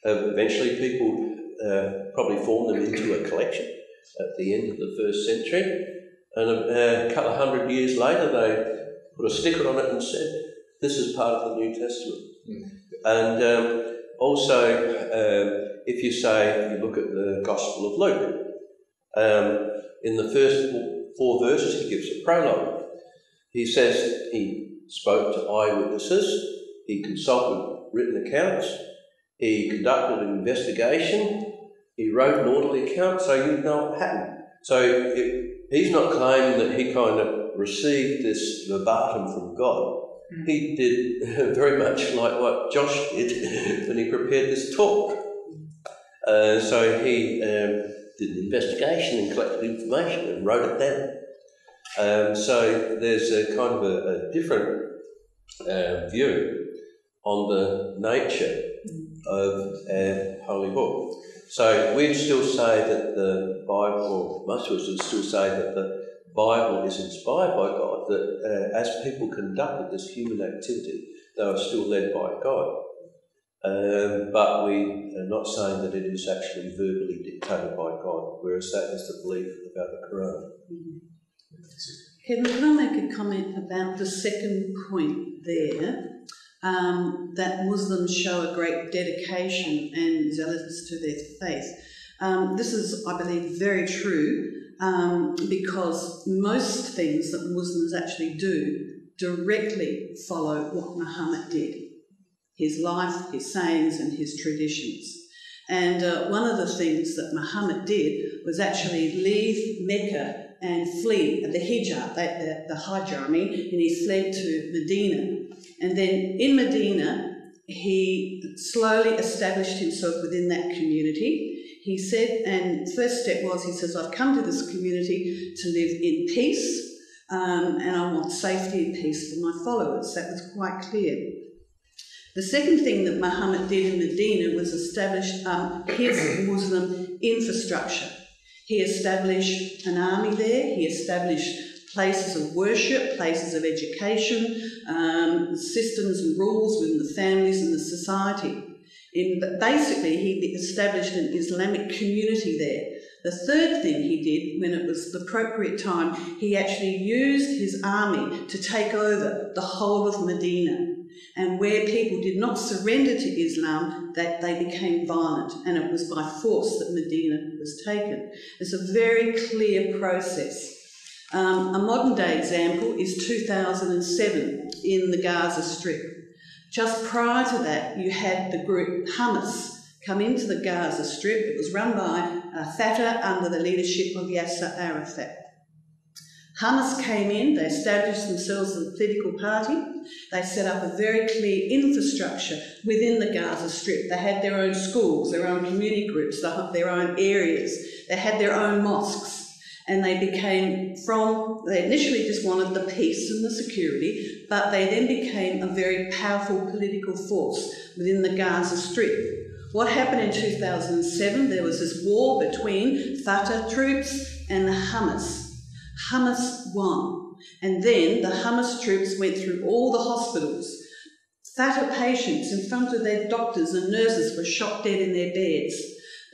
uh, eventually people uh, probably formed them into a collection at the end of the first century. And a, a couple of hundred years later, they put a sticker on it and said, this is part of the New Testament. Mm. And um, also, um, if you say, if you look at the Gospel of Luke, um, in the first four verses, he gives a prologue. He says he spoke to eyewitnesses, he consulted written accounts, he conducted an investigation, he wrote an orderly account, so you know what happened. So it, he's not claiming that he kind of received this verbatim from God. Mm. He did very much like what Josh did when he prepared this talk. Uh, so he... Um, did an investigation and collected information and wrote it down. Um, so there's a kind of a, a different uh, view on the nature of a holy book. So we'd still say that the Bible, most of us would still say that the Bible is inspired by God, that uh, as people conducted this human activity, they were still led by God. Um, but we are not saying that it is actually verbally dictated by God, whereas that is the belief about the Quran. Mm-hmm. Kevin, can I make a comment about the second point there, um, that Muslims show a great dedication and zealousness to their faith? Um, this is, I believe, very true, um, because most things that Muslims actually do directly follow what Muhammad did, his life, his sayings, and his traditions. And uh, one of the things that Muhammad did was actually leave Mecca and flee, the hijab, the, the, the Hajj army, and he fled to Medina. And then in Medina, he slowly established himself within that community. He said, and first step was, he says, I've come to this community to live in peace, um, and I want safety and peace for my followers. That was quite clear. The second thing that Muhammad did in Medina was establish um, his Muslim infrastructure. He established an army there, he established places of worship, places of education, um, systems and rules within the families and the society. In, but basically, he established an Islamic community there. The third thing he did, when it was the appropriate time, he actually used his army to take over the whole of Medina. And where people did not surrender to Islam, that they became violent, and it was by force that Medina was taken. It's a very clear process. Um, a modern-day example is two thousand seven in the Gaza Strip. Just prior to that, you had the group Hamas come into the Gaza Strip. It was run by uh, Fatah under the leadership of Yasser Arafat. Hamas came in, they established themselves as a political party. They set up a very clear infrastructure within the Gaza Strip. They had their own schools, their own community groups, their own areas. They had their own mosques. And they became from, they initially just wanted the peace and the security, but they then became a very powerful political force within the Gaza Strip. What happened in two thousand seven, there was this war between Fatah troops and the Hamas. Hamas won. And then the Hamas troops went through all the hospitals. Fatah patients in front of their doctors and nurses were shot dead in their beds.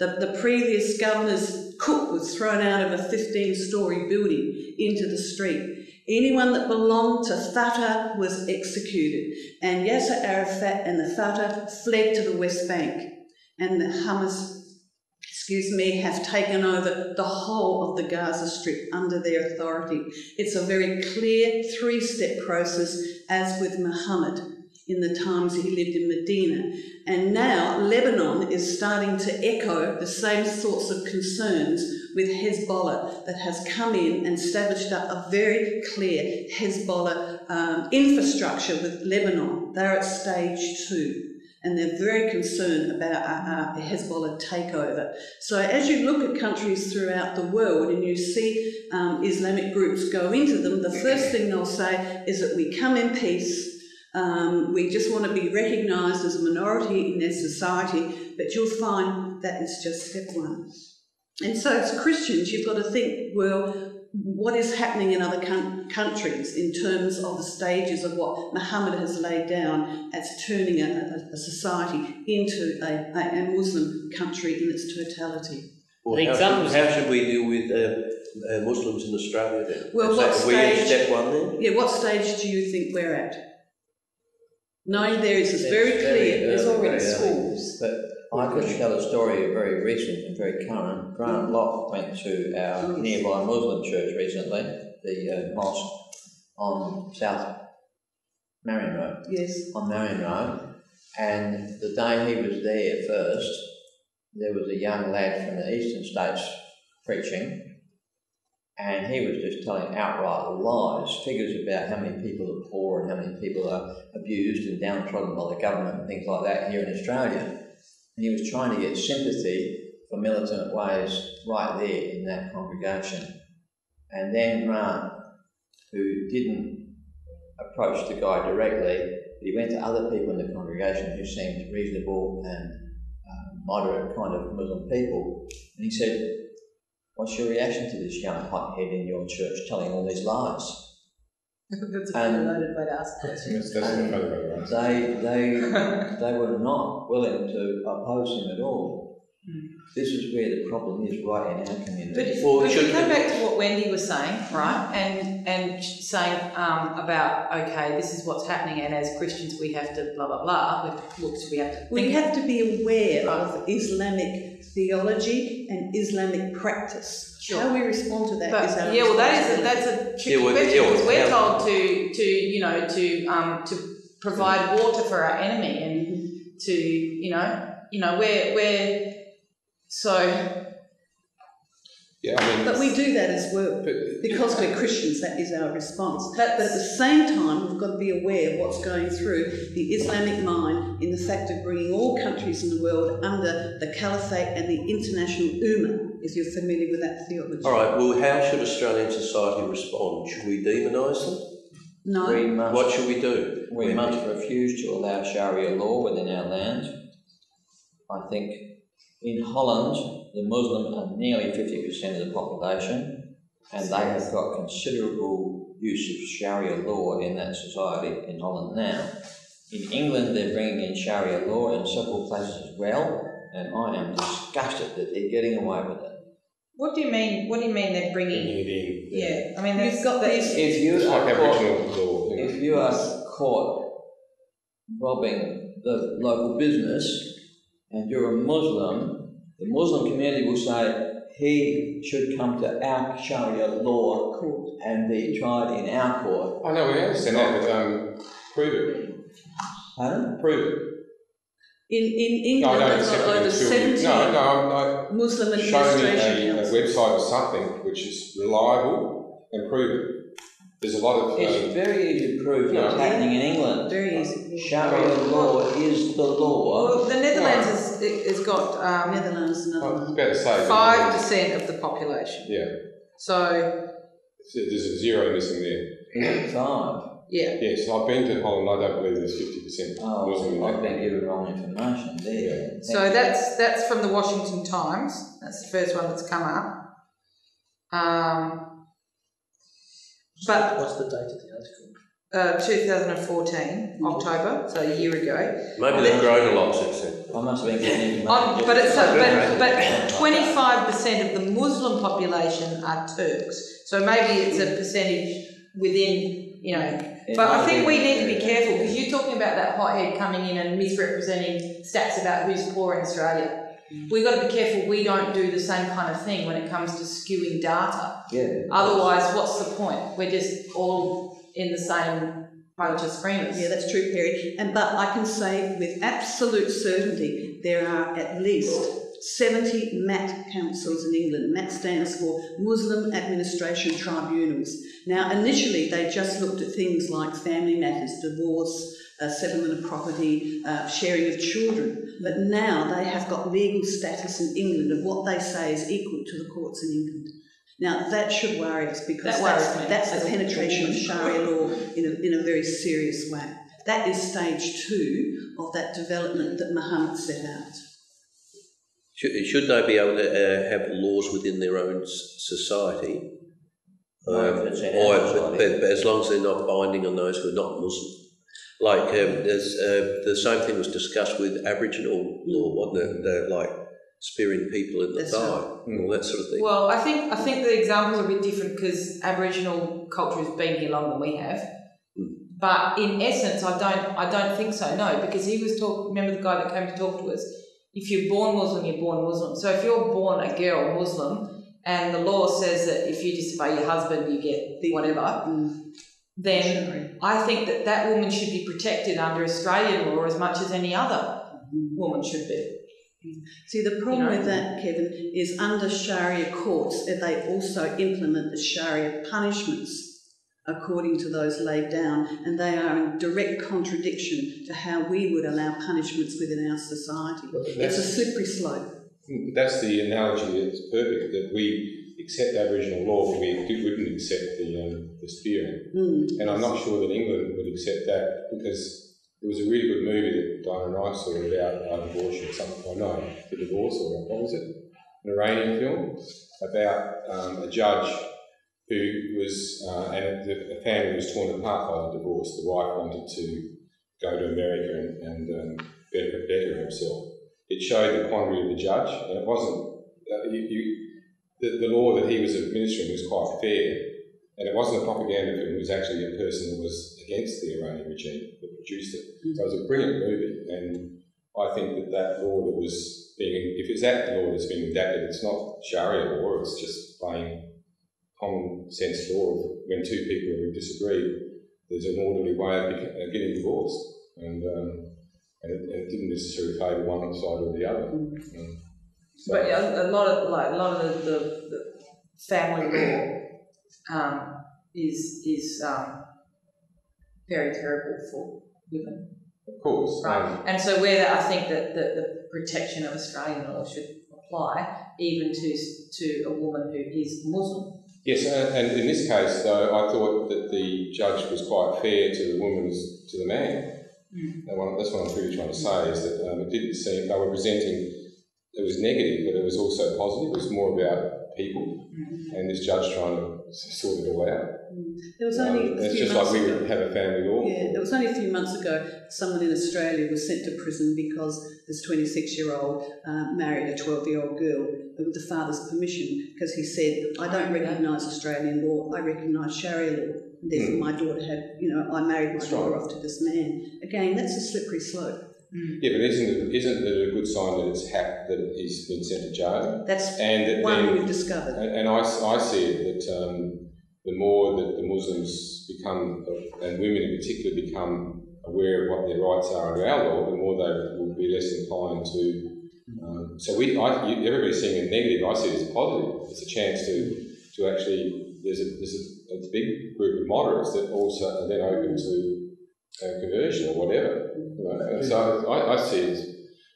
The, the previous governor's cook was thrown out of a fifteen-storey building into the street. Anyone that belonged to Fatah was executed. And Yasser Arafat and the Fatah fled to the West Bank. And the Hamas, excuse me, have taken over the whole of the Gaza Strip under their authority. It's a very clear three-step process, as with Muhammad in the times he lived in Medina. And now Lebanon is starting to echo the same sorts of concerns with Hezbollah that has come in and established up a very clear Hezbollah um, infrastructure with Lebanon. They're at stage two, and they're very concerned about a, a Hezbollah takeover. So as you look at countries throughout the world and you see um, Islamic groups go into them, the first thing they'll say is that we come in peace. Um, we just want to be recognised as a minority in their society, but you'll find that is just step one. And so as Christians, you've got to think, well, what is happening in other countries in terms of the stages of what Muhammad has laid down as turning a, a society into a, a Muslim country in its totality? Well, how, should, how should we deal with uh, uh, Muslims in Australia then? Well, what stage, we're in step one then? Yeah, what stage do you think we're at? No, there is. It's very, very clear. Early, There's already schools. But I could tell a story very recent and very current. Grant Locke went to our nearby Muslim church recently, the uh, mosque on South Marion Road. Yes. On Marion Road. And the day he was there first, there was a young lad from the eastern states preaching. And he was just telling outright lies, figures about how many people are poor and how many people are abused and downtrodden by the government and things like that here in Australia. And he was trying to get sympathy for militant ways right there in that congregation. And then Grant, who didn't approach the guy directly, but he went to other people in the congregation who seemed reasonable and uh, moderate kind of Muslim people, and he said, What's your reaction to this young hothead in your church telling all these lies? That's a and, loaded way to ask questions. They, they, they were not willing to oppose him at all. Mm. This is where the problem is right in our community. But if, well, but if we come back to what Wendy was saying, right, and, and saying um, about, okay, this is what's happening, and as Christians we have to blah, blah, blah, we have to look, we have to think. We have to be aware of Islamic theology and Islamic practice. Sure. How we respond to that but, is our yeah, well, that is a, that's a tricky yeah, well, question because yeah, we're yeah. told to, to, you know, to um, to provide water for our enemy and to, you know, you know, we're we're so. Yeah, I mean, but we do that as well because we're Christians. That is our response. But at the same time, we've got to be aware of what's going through the Islamic mind in the fact of bringing all countries in the world under the Caliphate and the international Ummah. If you're familiar with that theology. All right, well, how should Australian society respond? Should we demonise them? No. We must, what should we do? We, we must do. refuse to allow Sharia law within our land. I think in Holland, the Muslims are nearly fifty percent of the population, and they have got considerable use of Sharia law in that society in Holland now. In England, they're bringing in Sharia law in several places as well, and I am disgusted that they're getting away with it. What do you mean? What do you mean they're bringing? Indian, yeah. yeah, I mean they've got this. If you are like caught, law, yeah. if you are caught robbing the local business, and you're a Muslim, the Muslim community will say he should come to our Sharia law court and be tried in our court. I know we understand that, but um, prove it. Pardon? Prove it. In, in England, no, there's not over seventy no, no, no, Muslim administration a, a website or something which is reliable and proven. There's a lot of... It's um, very easy to prove what's happening in England. Very easy. Sharia law is the law. Well, the Netherlands has no. got... Um, Netherlands is another one. five percent of the population. Yeah. So... There's a zero missing there. five. Yeah. Yes, I've been to Holland. I don't believe there's fifty percent. Oh, Muslim I've been given wrong information there. Yeah. So that's that's from the Washington Times. That's the first one that's come up. Um, but what's the date of the article? Uh, two thousand fourteen, mm-hmm. October, so a year ago. Maybe they've grown a lot since then. I must have been getting on, but it's a, but but twenty-five percent of the Muslim population are Turks. So maybe it's a percentage within. You know, but I think we need to be careful because you're talking about that hothead coming in and misrepresenting stats about who's poor in Australia. We've got to be careful we don't do the same kind of thing when it comes to skewing data. Yeah. Otherwise, what's the point? We're just all in the same bunch of screamers. Yeah, that's true, Perry. And but I can say with absolute certainty there are at least seventy M A T councils in England. M A T stands for Muslim Administration Tribunals. Now, initially, they just looked at things like family matters, divorce, uh, settlement of property, uh, sharing of children. But now they have got legal status in England of what they say is equal to the courts in England. Now, that should worry us because that that's, that's, that's the penetration of Sharia law in a, in a very serious way. That is stage two of that development that Muhammad set out. Should, should they be able to uh, have laws within their own society, um, or, but, but, but as long as they're not binding on those who are not Muslim? Like um, there's, uh, the same thing was discussed with Aboriginal law, wasn't it? Like spearing people in the That's thigh right. and all that sort of thing. Well, I think I think the examples are a bit different because Aboriginal culture has been here longer than we have. Mm. But in essence, I don't I don't think so. No, because he was talk. Remember the guy that came to talk to us. If you're born Muslim, you're born Muslim. So if you're born a girl Muslim and the law says that if you disobey your husband, you get whatever, mm. then sure. I think that that woman should be protected under Australian law as much as any other woman should be. See, the problem you know, with that, Kevin, is under Sharia courts, they also implement the Sharia punishments according to those laid down, and they are in direct contradiction to how we would allow punishments within our society. It's a slippery slope. That's the analogy that's perfect, that we accept Aboriginal law, but we wouldn't accept the, um, the spearing. Mm. And I'm not sure that England would accept that, because there was a really good movie that Diana and I saw about uh, abortion, something I know, the divorce, or what was it? an Iranian film about um, a judge who was, uh, and the family was torn apart by the divorce. The wife wanted to go to America and, and um, better, better himself. It showed the quandary of the judge, and it wasn't, uh, you, you, the, the law that he was administering was quite fair, and it wasn't a propaganda film, it was actually a person that was against the Iranian regime that produced it. So it was a brilliant movie, and I think that that law that was being, if it's that law that's being adapted, it's not Sharia law, it's just plain common sense law of when two people disagree, there's an orderly way of getting divorced, and, um, and, it, and it didn't necessarily favour one side or the other. Um, so but yeah, a lot of like a lot of the, the, the family law um, is is um, very terrible for women. Of course, right. Um, and so where I think that the, the protection of Australian law should apply even to to a woman who is Muslim. Yes, and in this case, though, I thought that the judge was quite fair to the woman as to the man. Mm. That's what I'm really trying to say, is that um, it didn't seem, they were presenting, it was negative, but it was also positive. It was more about people, mm. and this judge trying to sort it all out. Mm. There was only um, a few it's just months like we would have a family law. Yeah, there was only a few months ago, someone in Australia was sent to prison because this twenty-six-year-old uh, married a twelve-year-old girl with the father's permission, because he said, I don't recognise Australian law, I recognise Sharia law, and therefore mm. my daughter had, you know, I married my that's daughter right. off to this man. Again, that's a slippery slope. Mm. Yeah, but isn't it, isn't it a good sign that it's hacked, that he's been sent to jail? That's and that one then, we've discovered. And, and I, I see it that um, the more that the Muslims become, and women in particular become aware of what their rights are under our law, the more they will be less inclined to. Um, so we, I, you, everybody's seeing it negative. I see it as positive. It's a chance to, to actually. There's a there's a, a big group of moderates that also are then open to uh, conversion or whatever. You know? And so I, I see it.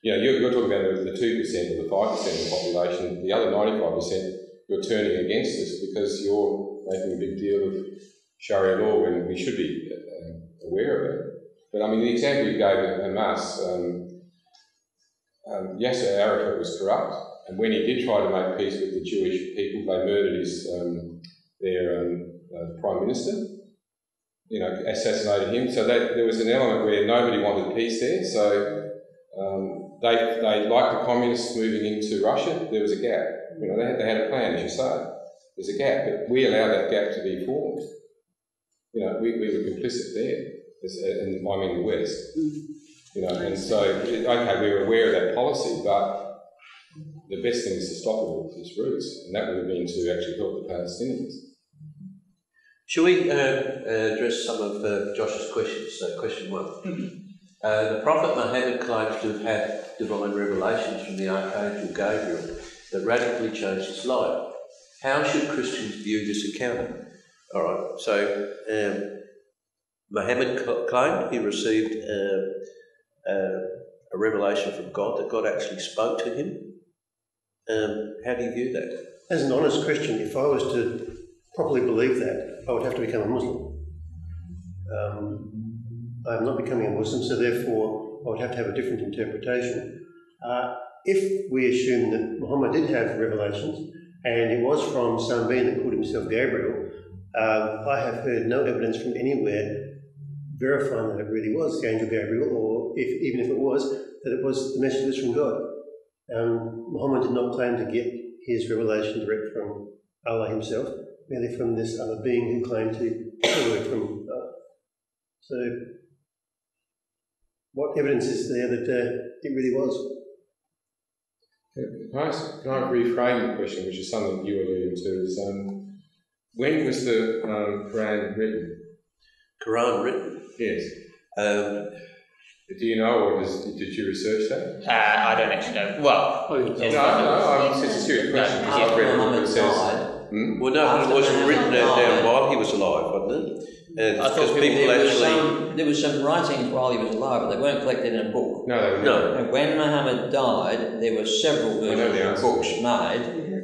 You know, you're, you're talking about the two percent or the five percent of the population. The other ninety-five percent, you're turning against us because you're making a big deal of Sharia law when we should be uh, aware of it. But I mean, the example you gave at Hamas. Um, Um, Yasser Arafat was corrupt, and when he did try to make peace with the Jewish people, they murdered his um, their um, uh, prime minister. You know, assassinated him. So that, there was an element where nobody wanted peace there. So um, they they like the communists moving into Russia. There was a gap. You know, they had, they had a plan, as you say. There's a gap, but we allowed that gap to be formed. You know, we, we were complicit there, and I mean the West. You know, and so, okay, we were aware of that policy, but the best thing is to stop it with its roots, and that would have been to actually help the Palestinians. Shall we uh, address some of uh, Josh's questions? So, question one. Mm-hmm. uh, the Prophet Muhammad claims to have had divine revelations from the Archangel Gabriel that radically changed his life. How should Christians view this account? All right, so um, Muhammad claimed he received... Uh, Uh, a revelation from God, that God actually spoke to him. Um, how do you view that? As an honest Christian, if I was to properly believe that, I would have to become a Muslim. Um, I'm not becoming a Muslim, so therefore I would have to have a different interpretation. Uh, if we assume that Muhammad did have revelations, and it was from some being that called himself Gabriel, uh, I have heard no evidence from anywhere verifying that it really was the angel Gabriel, or if, even if it was, that it was the message was from God. Um, Muhammad did not claim to get his revelation direct from Allah himself, merely from this other being who claimed to get the word from God. So, what evidence is there that uh, it really was? Can I, can I reframe the question, which is something you alluded to, is um, when was the um, Quran written? Quran written? Yes. Um, Do you know, or does, did you research that? Uh, I don't actually know. Well, oh, no, no, no, it's a serious question. No, I've read Muhammad it says, hmm? Well, no, after it wasn't written down while he was alive, wasn't it? And I thought people there, actually... was some, there was some writings while he was alive, but they weren't collected in a book. No, they were no. And when Muhammad died, there were several versions of books made,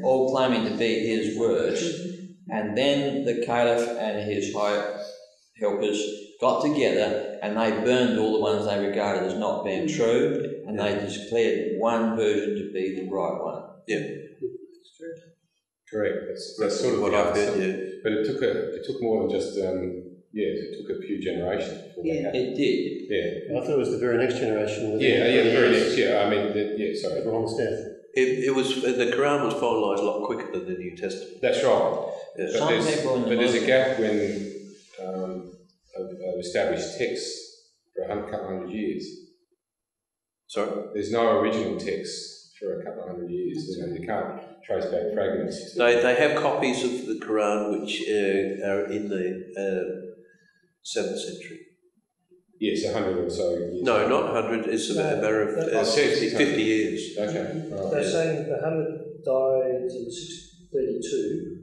all claiming to be his words, and then the Caliph and his high helpers got together and they burned all the ones they regarded as not being true, and they declared one version to be the right one. Yeah. Spirit. Correct. That's, that's sort of what I've did. Yeah. But it took a, it took more than just um, yeah. It took a few generations. Before yeah, that it did. Yeah. I thought it was the very next generation. Yeah, yeah, the very next. Yeah, I mean, the, yeah. Sorry, Abraham's death. It, it was the Quran was finalised a lot quicker than the New Testament. That's right. Yeah. But, there's, but there's a gap when um, established texts for a couple hundred years. Sorry, there's no original text for a couple of hundred years. You know, you can't trace back fragments. No, they have copies of the Quran which uh, are in the uh, seventh century. Yes, a hundred or so years. No, not hundred. It's no, a matter of uh, fifty years. Okay. Right. They're yeah. saying Muhammad died in six thirty-two,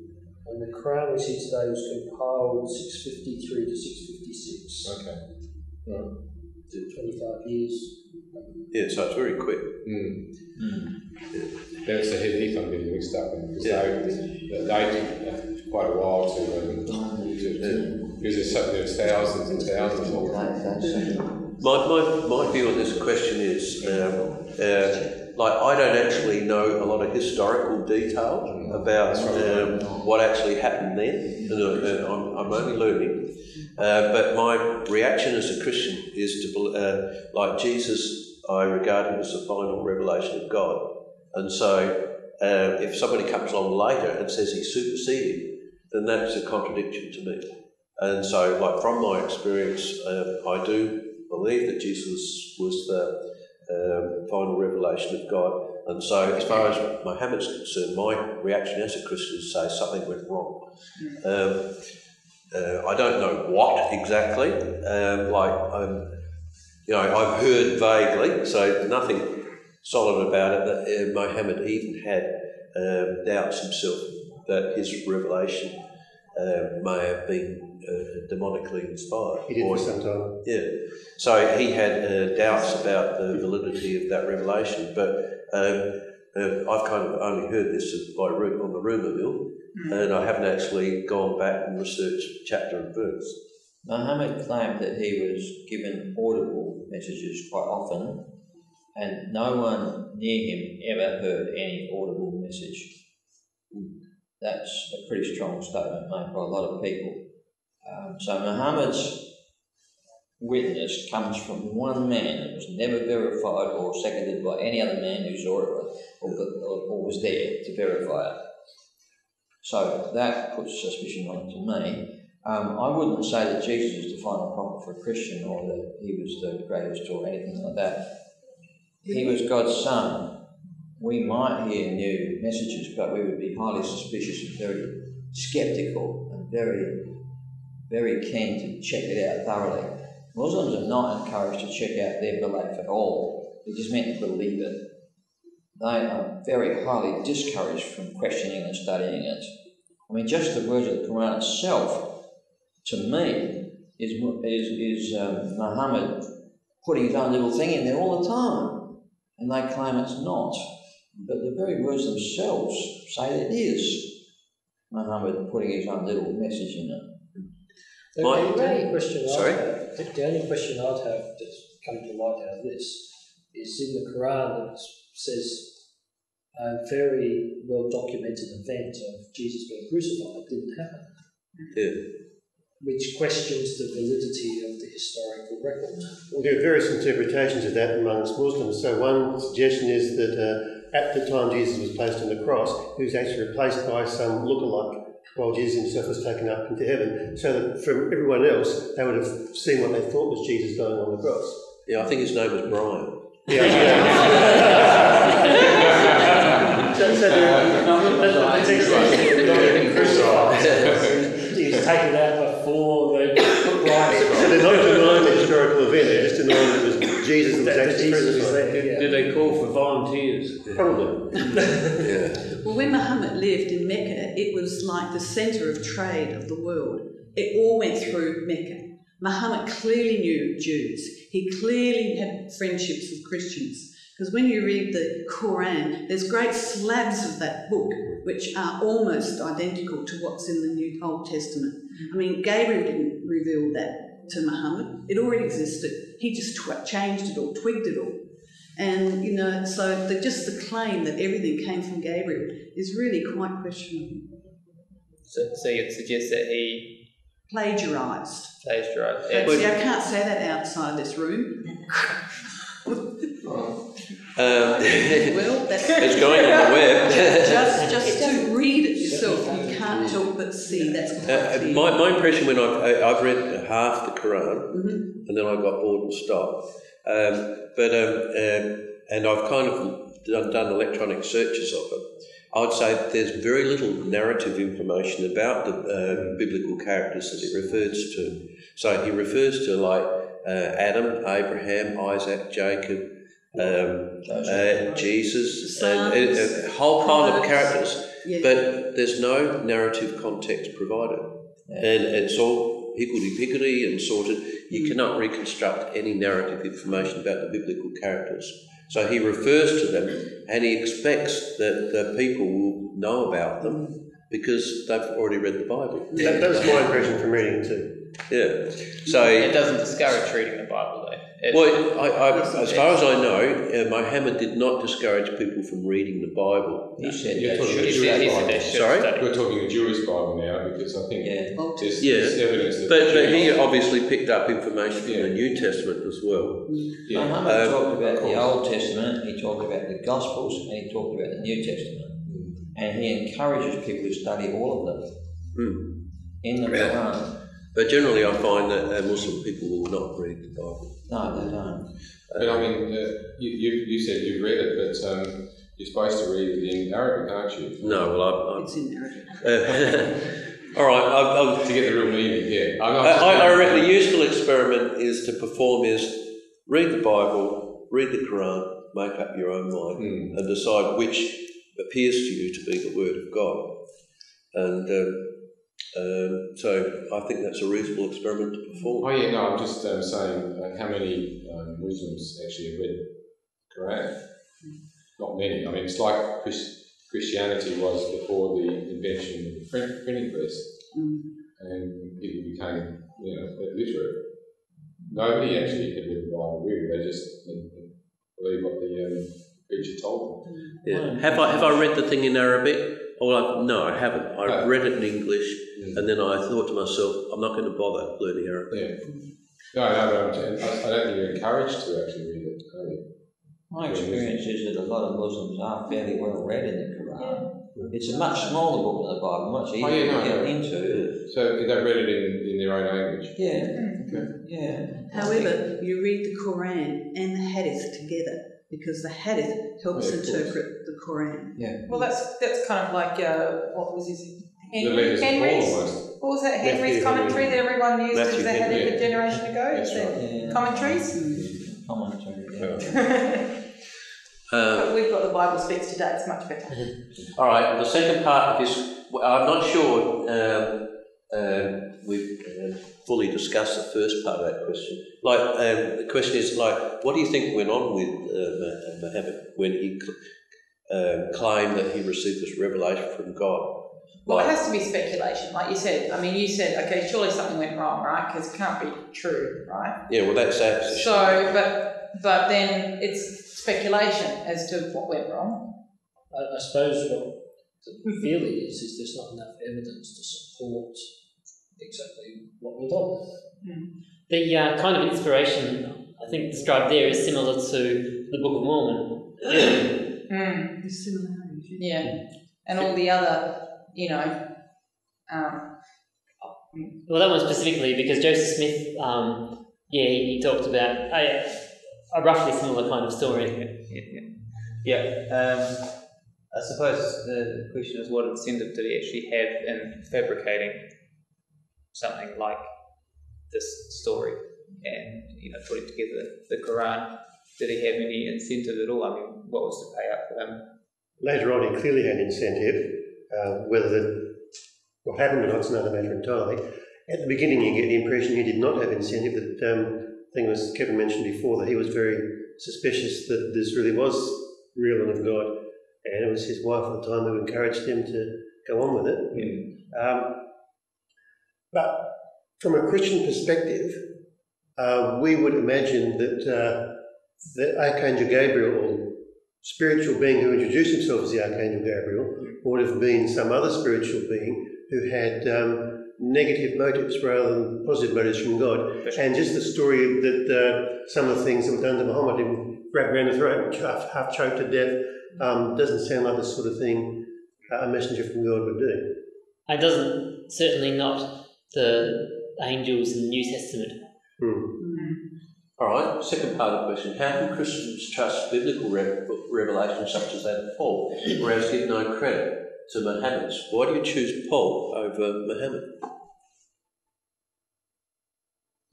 and the Quran we see today was compiled six fifty-three to six fifty-six. Okay. Right. Twenty-five years. Yeah, so it's very quick. Mm. Mm. Yeah. That's the Hadith I'm getting mixed up in, because yeah. they, they took quite a while to, um, to, to yeah. because there's thousands and thousands of them. My, my, my view on this question is, um, uh, like I don't actually know a lot of historical detail mm. about right. um, what actually happened then, and, uh, I'm, I'm only learning. Uh, but my reaction as a Christian is to, uh, like Jesus, I regard him as the final revelation of God. And so uh, if somebody comes along later and says he superseded him, then that's a contradiction to me. And so, like, from my experience, um, I do believe that Jesus was the um, final revelation of God. And so, as far as Muhammad's concerned, my reaction as a Christian is to say something went wrong. Um, Uh, I don't know what exactly, um, like, um, you know, I've heard vaguely, so nothing solid about it, that uh, Muhammad even had um, doubts himself that his revelation uh, may have been uh, demonically inspired. He did for some time. Yeah. So he had uh, doubts about the validity of that revelation, but um, uh, I've kind of only heard this by ru- on the rumour mill. Mm. And I haven't actually gone back and researched chapter and verse. Muhammad claimed that he was given audible messages quite often, and no one near him ever heard any audible message. Mm. That's a pretty strong statement made by a lot of people. Um, so Muhammad's witness comes from one man. It was never verified or seconded by any other man who saw it or, or, or was there to verify it. So that puts suspicion on it to me. Um, I wouldn't say that Jesus is the final prophet for a Christian, or that he was the greatest or anything like that. He was God's son. We might hear new messages, but we would be highly suspicious and very sceptical and very, very keen to check it out thoroughly. Muslims are not encouraged to check out their belief at all. They're just meant to believe it. They are very highly discouraged from questioning and studying it. I mean, just the words of the Quran itself, to me, is is, is um, Muhammad putting his own little thing in there all the time, and they claim it's not. But the very words themselves say that it is Muhammad putting his own little message in it. The, My, the, only, question sorry? Have, the only question I'd have that's come to light out of this is in the Quran that says, a very well-documented event of Jesus being crucified didn't happen. Yeah. Which questions the validity of the historical record. Well, there are various interpretations of that amongst Muslims. So one suggestion is that uh, at the time Jesus was placed on the cross, he was actually replaced by some lookalike while Jesus himself was taken up into heaven. So that from everyone else, they would have seen what they thought was Jesus dying on the cross. Yeah, I think his name was Brian. Yeah, yeah. so, so that's exactly. He was taken out before they put right. So they're not denying the historical event; they're just denying that it was Jesus and was actually crucified. Did, did they call for volunteers? Probably. Yeah. Well, when Muhammad lived in Mecca, it was like the centre of trade of the world. It all went through Mecca. Muhammad clearly knew Jews. He clearly had friendships with Christians. Because when you read the Quran, there's great slabs of that book which are almost identical to what's in the New Old Testament. I mean, Gabriel didn't reveal that to Muhammad. It already existed. He just tw- changed it all, twigged it all. And, you know, so the, just the claim that everything came from Gabriel is really quite questionable. So, so you'd suggest that he... plagiarised. Plagiarised. Yeah. See, I can't say that outside this room. Oh. um, well, that's it's going on the web. just just to read it yourself, you can't help but see that's quite uh, my, my impression when I've, I've read half the Quran, mm-hmm. and then I got bored and stopped. Um, but um, um, and I've kind of done, done electronic searches of it. I would say there's very little narrative information about the uh, biblical characters that it refers to. So he refers to like uh, Adam, Abraham, Isaac, Jacob, um, uh, Jesus, and, and a whole pile of characters. Yeah. But there's no narrative context provided, and it's all higgledy-piggledy and sorted. You cannot reconstruct any narrative information about the biblical characters. So he refers to them and he expects that the people will know about them because they've already read the Bible. That, that was my impression from reading too. Yeah. So it doesn't discourage reading the Bible though. It, well, I, I, as far as I know, uh, Muhammad did not discourage people from reading the Bible. He said you're talking about the Jewish Bible. Sorry? Study. We're talking the Jewish Bible now because I think yeah. there's, yeah. there's evidence that... But, but he obviously picked up information from yeah. the New Testament as well. Yeah. Muhammad um, talked about the Old Testament, he talked about the Gospels, and he talked about the New Testament. Mm. And he encourages people to study all of them mm. in the Quran. Yeah. But generally I find that uh, Muslim people will not read the Bible. No, they don't. But I mean, uh, you, you, you said you've read it, but um, you're supposed to read it in Arabic, aren't you? No, well, I'm... It's in Arabic. All right, I'll, I'll, to get the real meaning here. Yeah. I, I reckon a useful experiment is to perform is read the Bible, read the Quran, make up your own mind, mm. and decide which appears to you to be the Word of God. And... Um, Um, so I think that's a reasonable experiment to perform. Oh yeah, no, I'm just um, saying uh, how many um, Muslims actually have read Quran? Not many. I mean, it's like Chris Christianity was before the invention of the print printing press, mm. and people became, you know, literate. Nobody actually had read the Bible really. They just didn't believe what the um, preacher told them. Yeah. Um, have I have I read the thing in Arabic? Well, no, I haven't. I no. read it in English, yeah. and then I thought to myself, I'm not going to bother learning Arabic. Yeah. No, no, no, I don't think you're encouraged to actually read it. My experience is that a lot of Muslims are fairly well read in the Quran. It's a much smaller book than the Bible, much easier oh, yeah, no, to get no. into. So they've read it in, in their own language? Yeah. Okay. Yeah. However, you read the Quran and the Hadith together, because the Hadith helps yeah, interpret the Quran. Yeah. Well, that's that's kind of like uh, what was his Henry, Henry's what was that Henry's Matthew, commentary Henry. that everyone used Matthew, as the Hadith yeah. a generation ago? That's right. yeah, yeah. Commentaries. Mm. Commentary. Yeah. um, but we've got the Bible speaks today. It's much better. All right. Well, the second part of this, I'm not sure um, uh, we've uh, fully discussed the first part of that question. Like um, the question is like, what do you think went on with uh, Muhammad when he cl uh, claimed that he received this revelation from God? Well, like, it has to be speculation, like you said. I mean, you said, okay, surely something went wrong, right? Because it can't be true, right? Yeah, well, that's our position. So, but but then it's speculation as to what went wrong. I, I suppose what the feeling is is there's not enough evidence to support exactly what we thought. Mm. The uh, kind of inspiration I think described there is similar to the Book of Mormon. mm. It's similar. Yeah, and all the other, you know. Um, well, that one specifically because Joseph Smith, um, yeah, he, he talked about a, a roughly similar kind of story. Yeah. yeah. yeah. Um, I suppose the question is what incentive did he actually have in fabricating something like this story and, you know, putting together the Quran? Did he have any incentive at all? I mean, what was the payout for him? Later on, he clearly had incentive. Uh, whether that, what happened or not is another matter entirely. At the beginning, you get the impression he did not have incentive. That um, thing was Kevin mentioned before, that he was very suspicious that this really was real and of God, and it was his wife at the time who encouraged him to go on with it. Yeah. Um, But from a Christian perspective, uh, we would imagine that uh, the Archangel Gabriel, or spiritual being who introduced himself as the Archangel Gabriel, would have been some other spiritual being who had um, negative motives rather than positive motives from God. And just the story that uh, some of the things that were done to Muhammad, he was wrapped around the throat, half, half choked to death, um, doesn't sound like the sort of thing a messenger from God would do. It doesn't, certainly not the angels in the New Testament. Hmm. All right, second part of the question. How can Christians trust biblical re- revelation such as that of Paul, whereas give no credit to Muhammad's? Why do you choose Paul over Muhammad?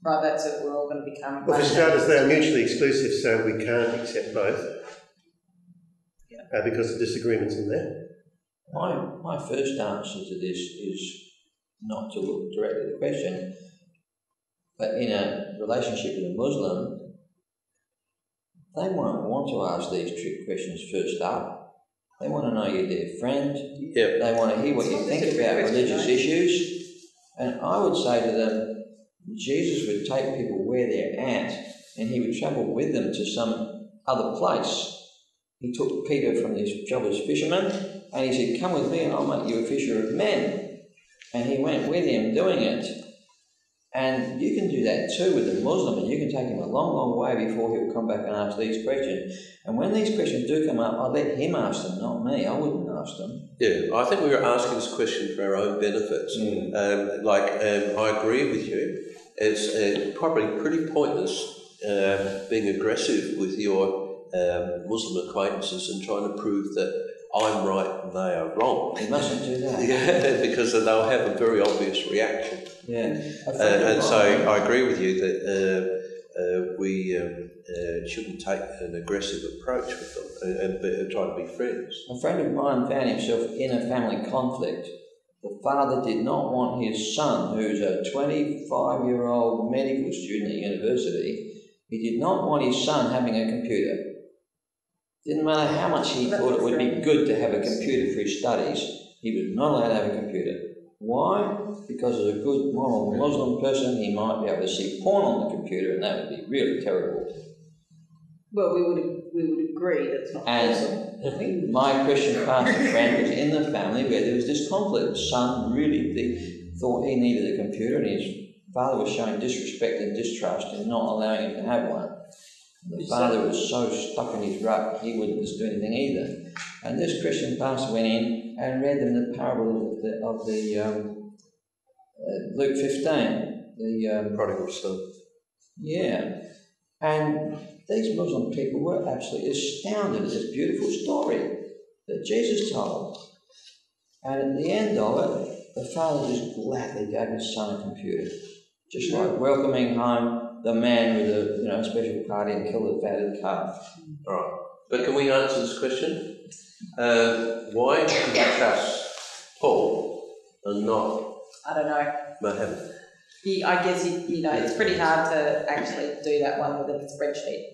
Right, that's it. We're all going to become... Well, for starters, they're mutually exclusive, so we can't accept both yeah. uh, because of disagreements in there. My, my first answer to this is not to look directly at the question, but in a relationship with a Muslim, they won't want to ask these trick questions first up. They want to know you're their friend. Yep. They want to hear what you think about religious issues. And I would say to them, Jesus would take people where they're at and he would travel with them to some other place. He took Peter from his job as fisherman and he said, come with me and I'll make you a fisher of men. And he went with him doing it. And you can do that too with a Muslim, and you can take him a long, long way before he'll come back and ask these questions. And when these questions do come up, I let him ask them, not me. I wouldn't ask them. Yeah, I think we were asking this question for our own benefits. Mm. Um, like, um, I agree with you. It's uh, probably pretty pointless uh, being aggressive with your um, Muslim acquaintances and trying to prove that I'm right and they are wrong. You mustn't do that. Yeah, because they'll have a very obvious reaction. Yeah, uh, and so I agree with you that uh, uh, we um, uh, shouldn't take an aggressive approach with them and, and try to be friends. A friend of mine found himself in a family conflict. The father did not want his son, who's a twenty-five-year-old medical student at university, he did not want his son having a computer. Didn't matter how much he thought it would be good to have a computer for his studies, he was not allowed to have a computer. Why? Because as a good moral Muslim person, he might be able to see porn on the computer, and that would be really terrible. Well, we would we would agree that's not possible. My Christian pastor friend was in the family where there was this conflict. The son really thought he needed a computer, and his father was showing disrespect and distrust and not allowing him to have one. The father was so stuck in his rut, he wouldn't just do anything either. And this Christian pastor went in and read them the parable of the, of the um, uh, Luke fifteen, the um, prodigal son. Yeah. And these Muslim people were absolutely astounded at this beautiful story that Jesus told. And at the end of it, the father just gladly gave his son a computer, just like welcoming home the man with a you know special party and kill the fatted calf. All right, but can we answer this question? Uh, why should we trust Paul and not? I don't know. Muhammad. You, I guess you, you know it's pretty hard to actually do that one with a spreadsheet.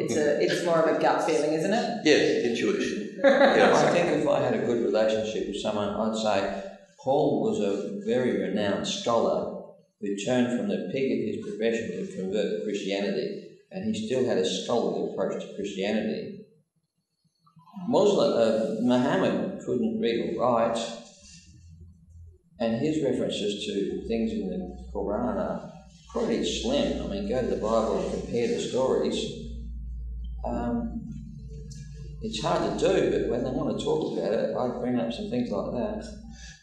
It's a it's more of a gut feeling, isn't it? Yes, intuition. Yeah, I think if I had a good relationship with someone, I'd say Paul was a very renowned scholar who turned from the pig of his profession to convert to Christianity, and he still had a scholarly approach to Christianity. Muslim, uh, Muhammad couldn't read or write, and his references to things in the Quran are pretty slim. I mean, go to the Bible and compare the stories. Um, it's hard to do, but when they want to talk about it, I bring up some things like that.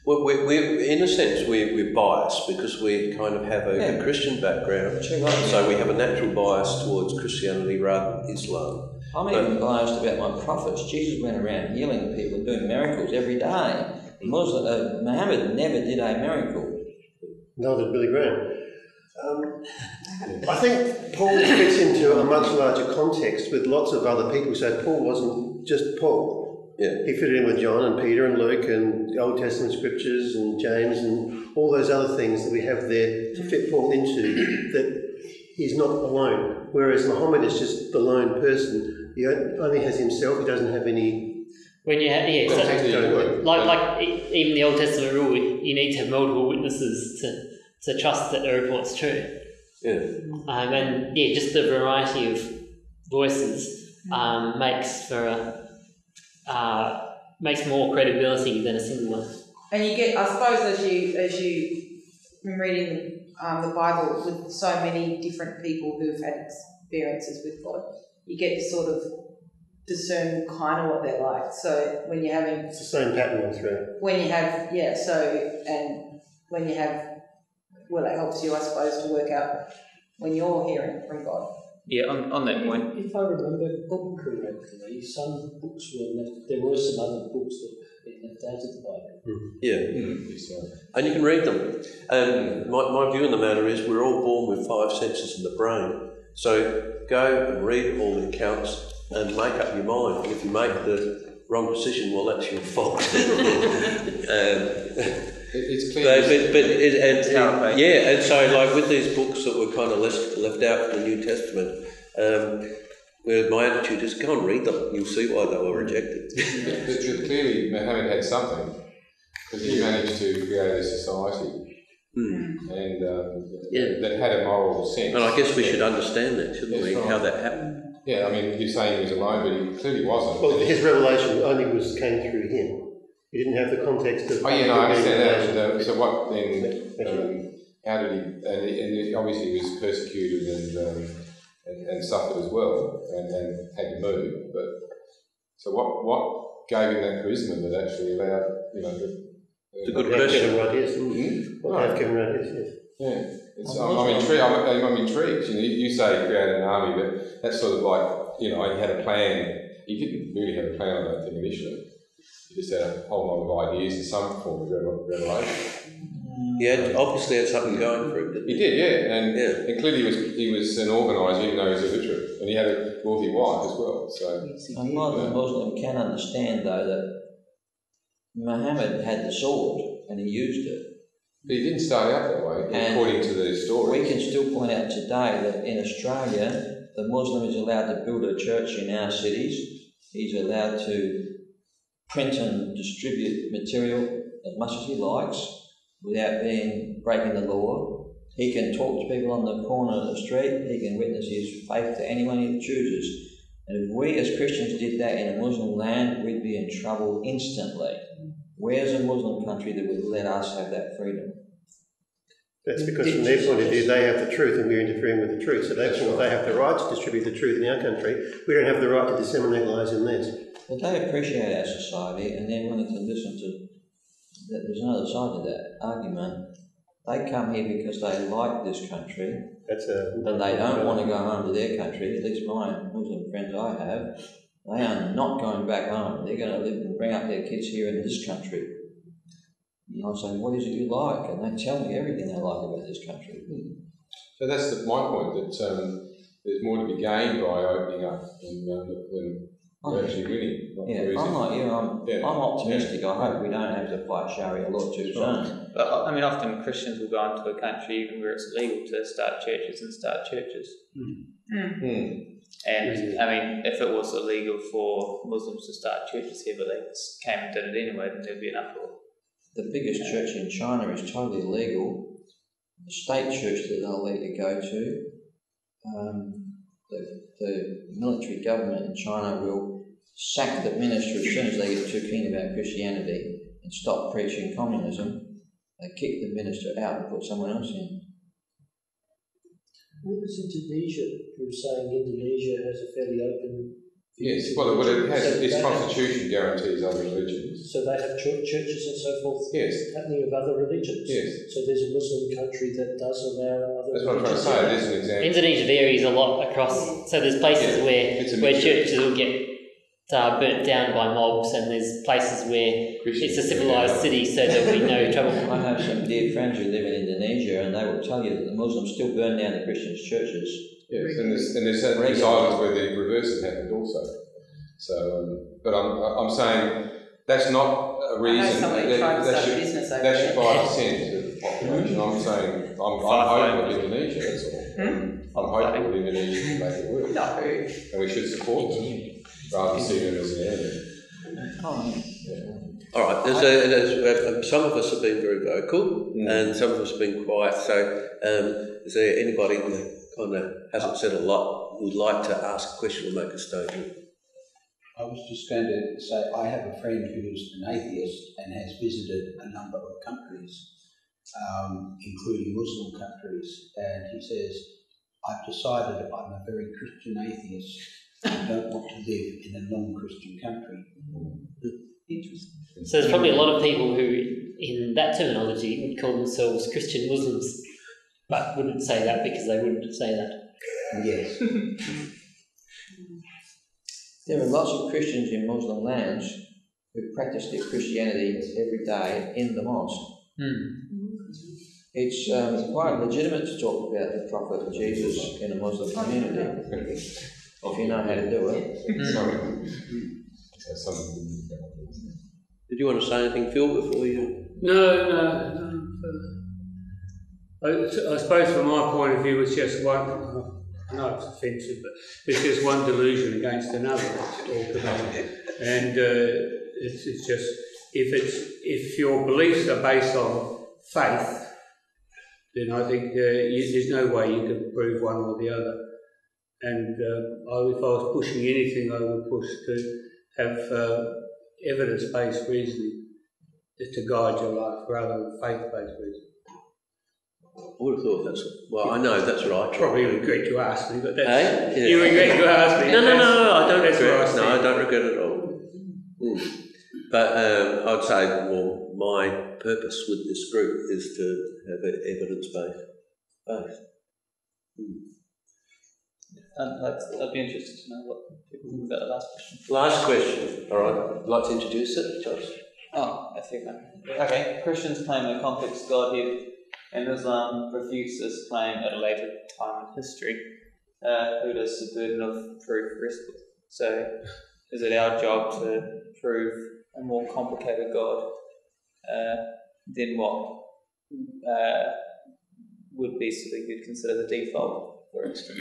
Well, we're, we're, in a sense, we're, we're biased because we kind of have a, yeah. a Christian background, so we have a natural bias towards Christianity rather than Islam. I'm but, even biased about my prophets. Jesus went around healing people and doing miracles every day. Muslim, uh, Muhammad never did a miracle. Neither did Billy Graham. Um, I think Paul fits into a much larger context with lots of other people, so Paul wasn't just Paul. Yeah. He fitted in with John and Peter and Luke and Old Testament scriptures and James and all those other things that we have there to fit Paul into, that he's not alone. Whereas Muhammad is just the lone person. He only has himself, he doesn't have any... When you have, yeah, so so like, like even the Old Testament rule, you need to have multiple witnesses to, to trust that the report's true. Yeah. Um, and yeah, just the variety of voices um, makes for a, uh, makes more credibility than a single one. And you get, I suppose, as you as you from reading um, the Bible with so many different people who've had experiences with God, you get to sort of discern kind of what they're like. So when you're having it's the same pattern all through. When you have yeah, so and when you have well, it helps you, I suppose, to work out when you're hearing from God. Yeah, on, on that point. If I remember correctly, some books were left. There were some other books that were left out of the Bible. Mm. Yeah, mm. And you can read them. And my, my view on the matter is we're all born with five senses in the brain. So go and read all the accounts and make up your mind. If you make the wrong decision, well, that's your fault. um, It's clear. But, but, but it, and, it's and, yeah, and so like with these books that were kind of left, left out from the New Testament, um, where my attitude is go and read them, you'll see why they were rejected. Yeah, but clearly Muhammad had something, because he managed to create a society mm. and um, yeah. that had a moral sense. And I guess we should understand that, shouldn't That's we, right. how that happened. Yeah, I mean, you're saying he was alone, but he clearly wasn't. Well, his revelation only was came through him. You didn't have the context of... Oh, yeah, no, I understand that. And, uh, so what then, um, how did he... And, and he obviously he was persecuted and, um, and and suffered as well and, and had to move. But so what what gave him that charisma that actually allowed, you know... It's a good question. Right here, mm-hmm. What they've given right here, yes. Yeah. It's, I'm, I'm, intrigued. I'm, I'm intrigued. You know, you say he created an army, but that's sort of like, you know, he had a plan. He didn't really have a plan on that thing initially. You just had a whole lot of ideas and some form of revelation. Yeah, obviously had something going for him, didn't he? He did, yeah. And, yeah. and clearly he was, he was an organiser, even though he was illiterate. And he had a wealthy wife as well. So yes, a modern Muslim can understand, though, that Muhammad had the sword and he used it. But he didn't start out that way, and according to the story. We can still point out today that in Australia, the Muslim is allowed to build a church in our cities. He's allowed to print and distribute material as much as he likes without being breaking the law. He can talk to people on the corner of the street. He can witness his faith to anyone he chooses. And if we as Christians did that in a Muslim land, we'd be in trouble instantly. Where's a Muslim country that would let us have that freedom? That's because from their point of view, they have the truth and we're interfering with the truth. So therefore, they have the right to distribute the truth in our country. We don't have the right to disseminate lies in theirs. Well, they appreciate our society and they're willing to listen to... There's another side to that argument. They come here because they like this country That's a, and they don't want to go home to their country, at least my Muslim friends I have. They are not going back home. They're going to live and bring up their kids here in this country. And I say, what is it you like? And they tell me everything they like about this country. So that's the, my point, that um, there's more to be gained by opening up and um, than I'm, actually winning. Like yeah, I'm like you. Yeah, I'm, yeah. I'm optimistic. Yeah. I hope we don't have to fight Sharia law too soon. But I mean, often Christians will go into a country even where it's legal to start churches and start churches. Mm. Mm. Mm. And yeah. I mean, if it was illegal for Muslims to start churches here, but they came and did it anyway, then there'd be an uproar. The biggest church in China is totally legal. The state church that they'll let you go to, um, the, the military government in China will sack the minister as soon as they get too keen about Christianity and stop preaching communism. They kick the minister out and put someone else in. What was Indonesia? You were saying Indonesia has a fairly open... Yes, well, well it has, so its constitution have, guarantees other religions. So they have ch- churches and so forth yes. happening of other religions. Yes. So there's a Muslim country that does allow other That's religions. That's what I'm trying to say, there's an example. Indonesia varies a lot across, so there's places yeah, where where churches will get uh, burnt down by mobs, and there's places where Christians, it's a civilised yeah. city, so there'll be no trouble. I have some dear friends who live in Indonesia, and they will tell you that the Muslims still burn down the Christian churches. Yes, and there's, and there's certain islands where the reverse has happened also. So, um, but I'm I'm saying that's not a reason. I know that, tried that, to business over that should five percent of the population. I'm saying I'm, I'm hopeful with Indonesia. That's all. Hmm? I'm hopeful with Indonesia to make it work. No. And we should support them rather than see them as an enemy. Oh. Yeah. All right. There's a, there's a, some of us have been very vocal, mm. and some of us have been quiet. So, um, is there anybody? On the, hasn't said a lot. would like to ask a question or make a statement. I was just going to say, I have a friend who's an atheist and has visited a number of countries, um, including Muslim countries, and he says, I've decided I'm a very Christian atheist and don't want to live in a non-Christian country. Interesting. So there's probably a lot of people who, in that terminology, would call themselves Christian Muslims, but wouldn't say that because they wouldn't say that. Yes. There are lots of Christians in Muslim lands who practice their Christianity every day in the mosque. Mm. It's um, quite legitimate to talk about the Prophet Jesus in a Muslim community, if you know how to do it. Did you want to say anything, Phil, before you? No, no. no. I, I suppose from my point of view, it's just one. No, it's offensive, but it's just one delusion against another that's talked about. And uh, it's, it's just, if it's if your beliefs are based on faith, then I think uh, you, there's no way you can prove one or the other. And uh, I, if I was pushing anything, I would push to have uh, evidence-based reasoning to guide your life rather than faith-based reasoning. I would have thought that's, well, I know, that's right. I probably regret you asked me, but that's... Eh? Yeah. You regret you asked me. No, no, no, no, I don't regret it. No, I don't regret it at all. Mm. But um, I'd say, well, my purpose with this group is to have an evidence-based base. Mm. Um, I'd, I'd be interested to know what people think about the last question. Last question, all right. I'd like to introduce it, Josh. Oh, I think that. Okay, Christians claim the complex Godhead, and Islam refutes this claim at a later time in history. Uh, who does the burden of proof rest with? So, is it our job to prove a more complicated God uh, than what uh, would be something you'd consider the default, for instance?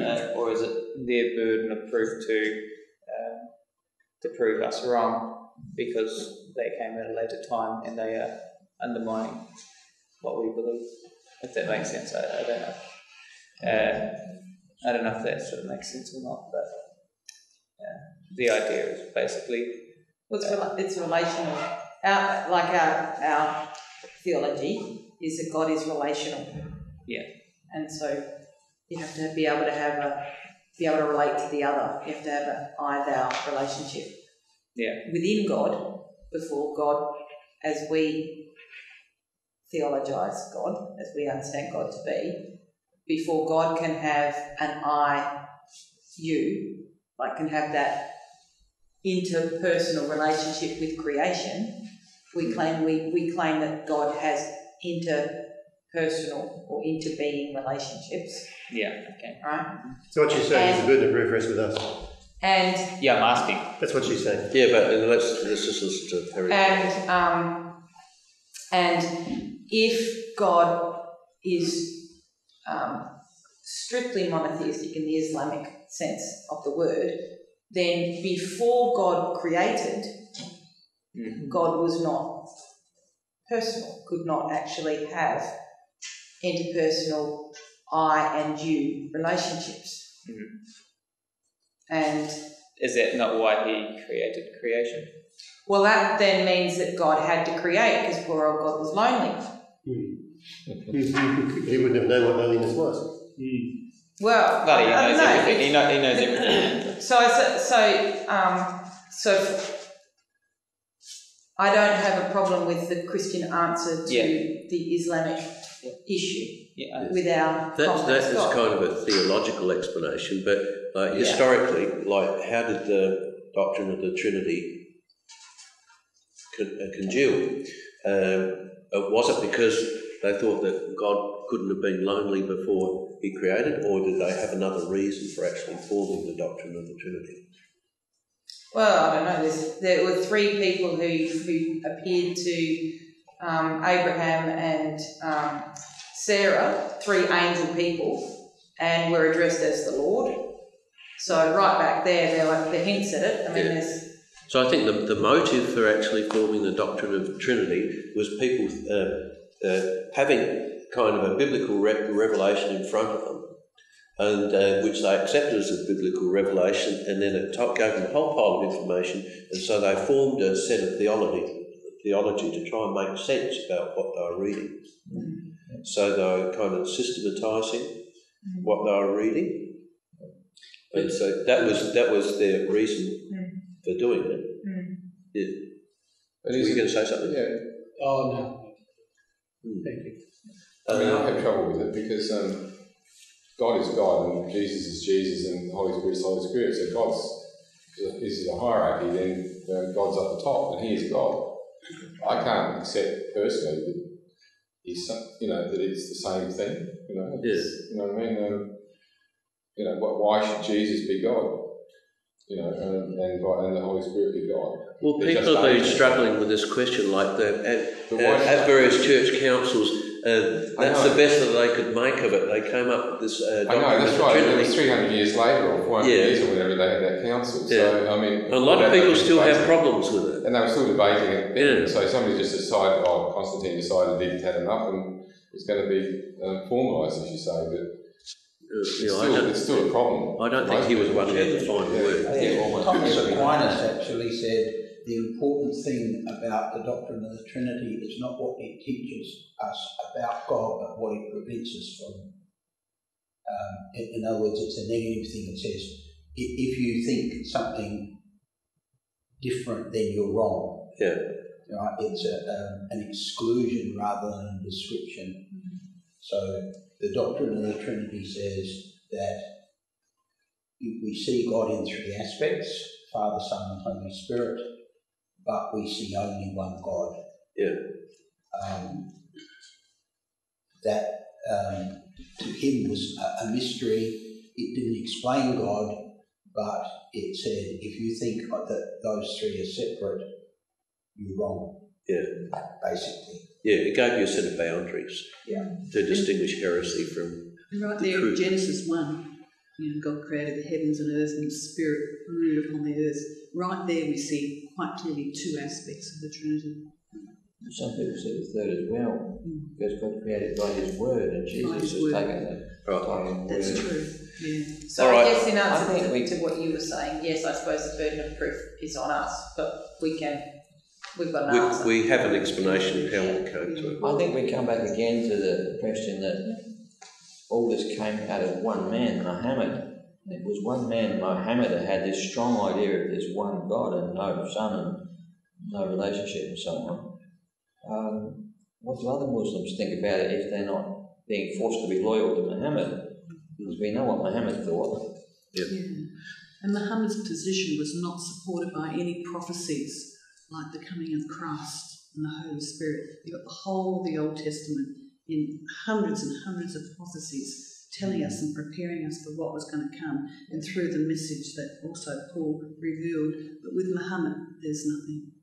Uh, or is it their burden of proof to uh, to prove us wrong because they came at a later time and they are undermining what we believe, if that makes sense? I, I don't know. Uh, I don't know if that sort of makes sense or not, but uh, the idea is basically well, it's, uh, it's relational. Our, like our our theology is that God is relational. Yeah. And so you have to be able to have a be able to relate to the other. You have to have an I-thou relationship. Yeah. Within God, before God, as we theologize God, as we understand God to be, before God can have an I, you, like can have that interpersonal relationship with creation, we claim we, we claim that God has interpersonal or interbeing relationships. Yeah, okay. Right? So what you're saying and, is the burden of proof rests with us. And yeah, I'm asking. That's what she said. Yeah, but let's, let's just listen to her. And um and if God is um, strictly monotheistic in the Islamic sense of the word, then before God created, mm-hmm. God was not personal, could not actually have interpersonal I and you relationships. Mm-hmm. And is that not why he created creation? Well, that then means that God had to create because poor old God was lonely. Mm. He wouldn't have known what loneliness was. Mm. Well, no, he knows know. everything. He, know, he knows everything. so, so, so, um, so, I don't have a problem with the Christian answer to yeah. the Islamic yeah. issue. Yeah, with our that, that is God. Kind of a theological explanation, but uh, historically, yeah. like, how did the doctrine of the Trinity congealed? Um, was it because they thought that God couldn't have been lonely before he created, or did they have another reason for actually forming the doctrine of the Trinity? Well, I don't know. There's, there were three people who, who appeared to um, Abraham and um, Sarah, three angel people, and were addressed as the Lord. So right back there, they're like the hints at it. I mean, yeah. there's So I think the, the motive for actually forming the doctrine of Trinity was people uh, uh, having kind of a biblical re revelation in front of them and uh, which they accepted as a biblical revelation, and then it gave them a whole pile of information, and so they formed a set of theology, theology to try and make sense about what they were reading. Mm-hmm. So they were kind of systematising mm-hmm. what they were reading, and so that was that was their reason mm-hmm. for doing it. Mm-hmm. Yeah. Were you going to say something? Yeah. Oh no. Mm. Thank you. I mean, I have trouble with it because um, God is God and Jesus is Jesus and the Holy Spirit is the Holy Spirit. So God's is a hierarchy, then you know, God's up the top and He is God. I can't accept personally that He's some, you know that it's the same thing. You know, yes. You know what I mean? Um, you know, why should Jesus be God? You know, and and, God, and the Holy Spirit be God. Well, They're people have been struggling with this question, like the at, uh, at various church councils. Uh, that's the best that they could make of it. They came up with this uh, document. I know, that's right. It was three hundred years later or four hundred yeah. years or whatever they had that council. Yeah. So, I mean... A lot of people still have it. problems with it. And they were still debating it. Yeah. So somebody just decided, oh, Constantine decided he'd had enough and it's going to be uh, formalised, as you say, but it's, yeah, still, it's still a problem. I don't think he was one who had the final word. Yeah. Yeah. Well, Thomas Aquinas actually said, the important thing about the doctrine of the Trinity is not what it teaches us about God, but what it prevents us from. Um, in other words, it's a negative thing. It says, if you think something different, then you're wrong. Yeah. Right? It's a, um, an exclusion rather than a description. Mm-hmm. So the doctrine of the Trinity says that we see God in three aspects, Father, Son, and Holy Spirit, but we see only one God. Yeah. Um, that um, to him was a, a mystery. It didn't explain God, but it said, if you think that those three are separate, you're wrong. Yeah. Basically. Yeah, it gave you a set of boundaries. Yeah. To distinguish heresy from right the there truth. In Genesis one. You know, God created the heavens and earth and the Spirit brooded upon the earth. Right there we see quite clearly two aspects of the Trinity. Some people see the third as well, mm. because God created by His Word and Jesus has taken that. Right. That's word. true, yeah. So right. I guess in answer to, we, to what you were saying, yes, I suppose the burden of proof is on us, but we can, we've got an we, answer. We have an explanation of how we came to it. I think we come back again to the question that all this came out of one man, Muhammad. It was one man, Muhammad, that had this strong idea of this one God and no son and no relationship and so on. Um, what do other Muslims think about it if they're not being forced to be loyal to Muhammad? Because we know what Muhammad thought. Yeah. yeah. And Muhammad's position was not supported by any prophecies like the coming of Christ and the Holy Spirit. You've got the whole of the Old Testament in hundreds and hundreds of prophecies telling us and preparing us for what was going to come, and through the message that also Paul revealed. But with Muhammad, there's nothing.